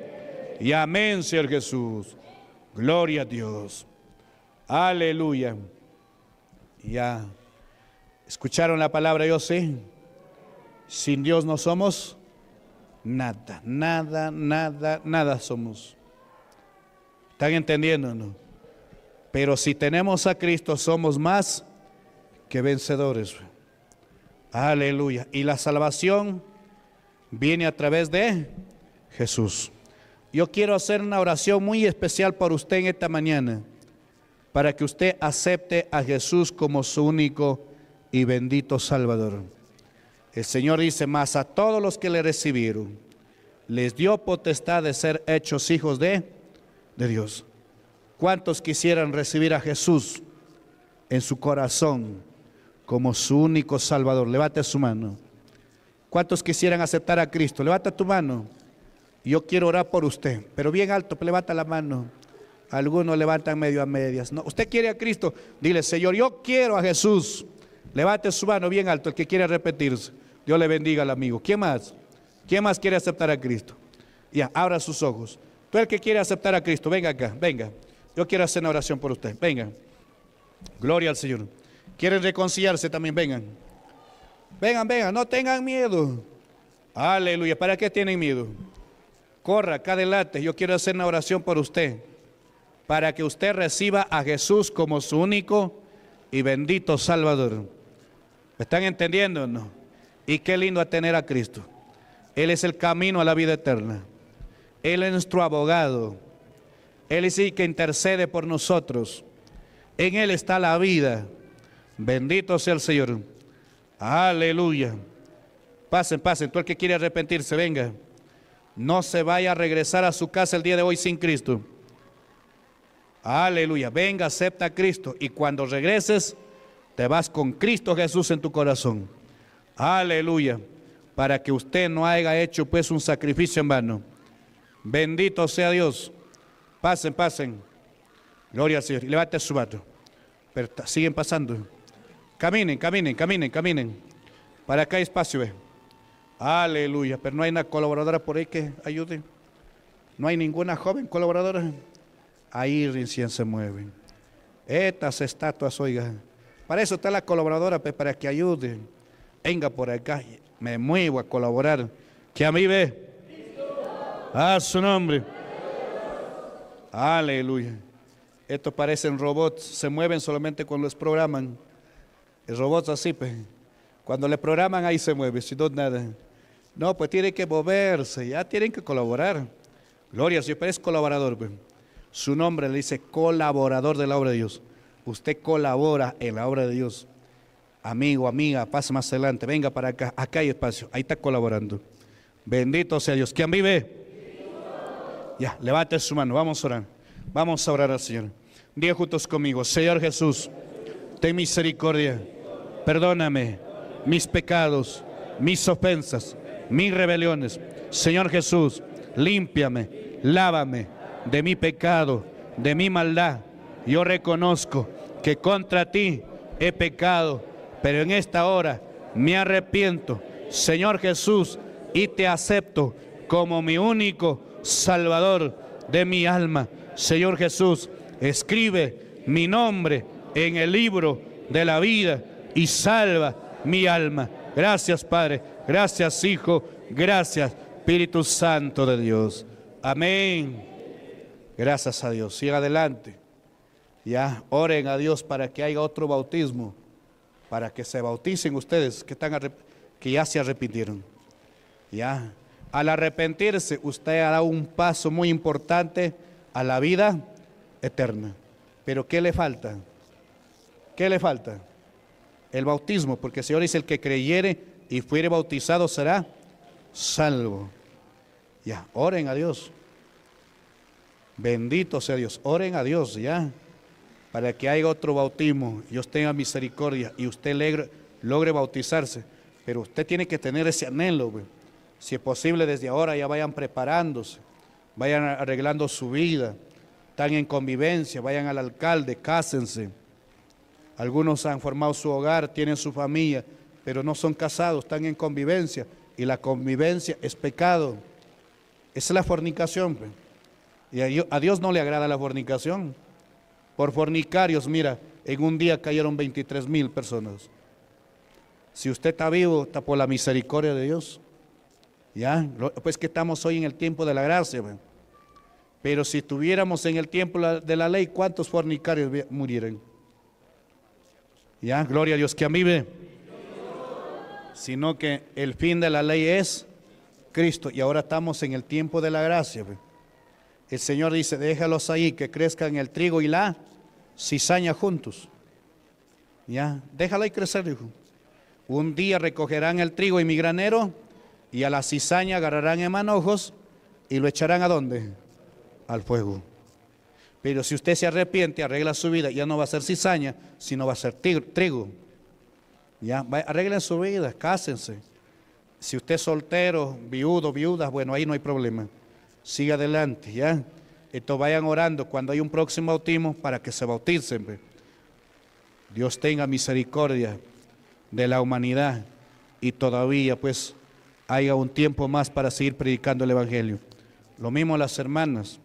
y amén, Señor Jesús. Gloria a Dios. Aleluya. Ya escucharon la palabra de Dios, ¿sí? Sin Dios no somos nada, nada, nada, nada somos. ¿Están entendiendo, no? Pero si tenemos a Cristo somos más que vencedores. Aleluya. Y la salvación viene a través de Jesús. Yo quiero hacer una oración muy especial por usted en esta mañana, para que usted acepte a Jesús como su único y bendito Salvador. El Señor dice: mas a todos los que le recibieron, les dio potestad de ser hechos hijos de Dios. ¿Cuántos quisieran recibir a Jesús en su corazón como su único Salvador. Levante su mano. ¿Cuántos quisieran aceptar a Cristo? Levanta tu mano. Yo quiero orar por usted, pero bien alto, levanta la mano. Algunos levantan medio a medias. No, usted quiere a Cristo. Dile, Señor, yo quiero a Jesús. Levante su mano bien alto, el que quiere repetirse. Dios le bendiga al amigo. ¿Quién más? ¿Quién más quiere aceptar a Cristo? Ya, abra sus ojos. Tú el que quiere aceptar a Cristo, venga acá, venga. Yo quiero hacer una oración por usted, venga. Gloria al Señor. ¿Quieren reconciliarse también? Vengan. Vengan, vengan, no tengan miedo. Aleluya, ¿para qué tienen miedo? Corra acá adelante, yo quiero hacer una oración por usted, para que usted reciba a Jesús como su único y bendito Salvador. ¿Me están entendiendo o no? Y qué lindo es tener a Cristo. Él es el camino a la vida eterna. Él es nuestro abogado. Él es el que intercede por nosotros. En Él está la vida. Bendito sea el Señor. Aleluya. Pasen, pasen. Todo el que quiere arrepentirse, venga. No se vaya a regresar a su casa el día de hoy sin Cristo. Aleluya. Venga, acepta a Cristo. Y cuando regreses, te vas con Cristo Jesús en tu corazón. Aleluya. Para que usted no haya hecho pues un sacrificio en vano. Bendito sea Dios. Pasen, pasen. Gloria al Señor. Levante su mano. Pero siguen pasando. Caminen, caminen, caminen, caminen. Para acá hay espacio, ve. Aleluya. Pero no hay una colaboradora por ahí que ayude. No hay ninguna joven colaboradora. Ahí recién se mueven. Estas estatuas, oiga. Para eso está la colaboradora, pues, para que ayude. Venga por acá. Me muevo a colaborar. Que a mí ve. A su nombre. Aleluya. Estos parecen robots, se mueven solamente cuando los programan. El robot así, pues. Cuando le programan, ahí se mueve, si no, nada. No, pues tienen que moverse, ya tienen que colaborar. Gloria a Dios, pero es colaborador, pues. Su nombre le dice colaborador de la obra de Dios. Usted colabora en la obra de Dios. Amigo, amiga, pase más adelante, venga para acá. Acá hay espacio, ahí está colaborando. Bendito sea Dios. ¿Quién vive? Ya, levante su mano, vamos a orar. Vamos a orar al Señor. Diga juntos conmigo, Señor Jesús, ten misericordia, perdóname mis pecados, mis ofensas, mis rebeliones. Señor Jesús, límpiame, lávame de mi pecado, de mi maldad. Yo reconozco que contra ti he pecado, pero en esta hora me arrepiento, Señor Jesús, y te acepto como mi único Salvador de mi alma. Señor Jesús, escribe mi nombre en el libro de la vida y salva mi alma. Gracias, Padre. Gracias, Hijo. Gracias, Espíritu Santo de Dios. Amén. Gracias a Dios. Sigan adelante. Ya, oren a Dios para que haya otro bautismo, para que se bauticen ustedes que ya se arrepintieron. Ya, al arrepentirse, usted hará un paso muy importante a la vida eterna. Pero ¿qué le falta? ¿Qué le falta? El bautismo, porque el Señor dice, el que creyere y fuere bautizado será salvo. Ya, oren a Dios. Bendito sea Dios. Oren a Dios, ya, para que haya otro bautismo. Dios tenga misericordia y usted logre bautizarse. Pero usted tiene que tener ese anhelo, güey. Si es posible, desde ahora ya vayan preparándose. Vayan arreglando su vida, están en convivencia, vayan al alcalde, cásense. Algunos han formado su hogar, tienen su familia, pero no son casados, están en convivencia. Y la convivencia es pecado. Esa es la fornicación. Y a Dios no le agrada la fornicación. Por fornicarios, mira, en un día cayeron 23,000 personas. Si usted está vivo, está por la misericordia de Dios. Ya, pues que estamos hoy en el tiempo de la gracia, man. Pero si estuviéramos en el tiempo de la ley, ¿cuántos fornicarios murieran? Ya, gloria a Dios, que a mí ve. Sino que el fin de la ley es Cristo, y ahora estamos en el tiempo de la gracia, man. El Señor dice, déjalos ahí, que crezcan el trigo y la cizaña juntos. Ya, déjalo ahí crecer, dijo. Un día recogerán el trigo y mi granero, y a la cizaña agarrarán en manojos y lo echarán ¿a dónde? Al fuego. Pero si usted se arrepiente, arregla su vida, ya no va a ser cizaña, sino va a ser trigo. Ya, arreglen su vida, cásense. Si usted es soltero, viudo, viuda, bueno, ahí no hay problema. Siga adelante, ya. Entonces vayan orando cuando hay un próximo bautismo para que se bauticen. Dios tenga misericordia de la humanidad y todavía pues haya un tiempo más para seguir predicando el evangelio. Lo mismo las hermanas,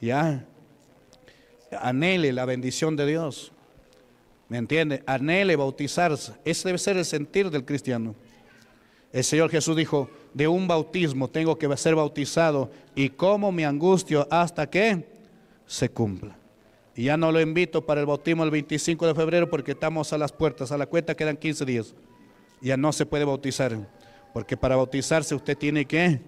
ya. Anhele la bendición de Dios, ¿me entiende? Anhele bautizarse. Ese debe ser el sentir del cristiano. El Señor Jesús dijo, de un bautismo tengo que ser bautizado, y cómo me angustio hasta que se cumpla. Y ya no lo invito para el bautismo el 25 de febrero porque estamos a las puertas, a la cuenta quedan 15 días. Ya no se puede bautizar, porque para bautizarse usted tiene que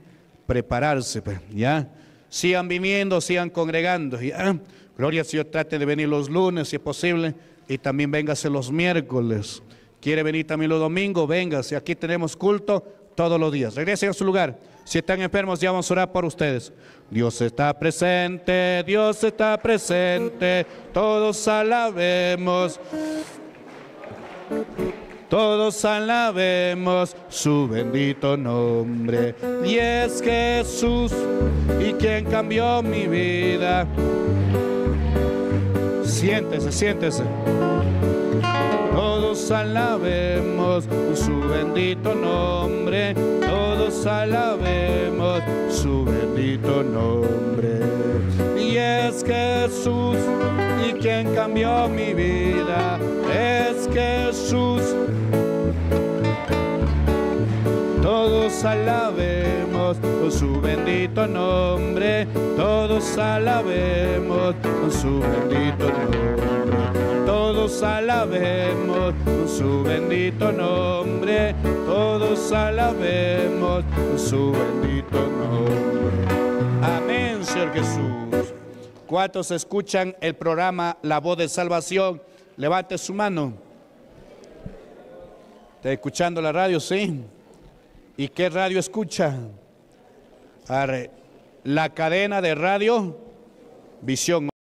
prepararse, ¿ya? Sigan viniendo, sigan congregando, ¿ya? Gloria al Señor, trate de venir los lunes si es posible, y también véngase los miércoles. Quiere venir también los domingos, véngase. Aquí tenemos culto todos los días. Regresen a su lugar. Si están enfermos, ya vamos a orar por ustedes. Dios está presente, Dios está presente. Todos alabemos. Todos alabemos su bendito nombre. Y es Jesús, y quien cambió mi vida. Siéntese, siéntese. Todos alabemos su bendito nombre, todos alabemos su bendito nombre. Y es Jesús, y quien cambió mi vida, es Jesús. Todos alabemos su bendito nombre, todos alabemos su bendito nombre. Todos alabemos su bendito nombre, todos alabemos su bendito nombre. Amén, Señor Jesús. ¿Cuántos escuchan el programa La Voz de Salvación? Levante su mano. ¿Está escuchando la radio? Sí. ¿Y qué radio escucha? La cadena de Radio Visión.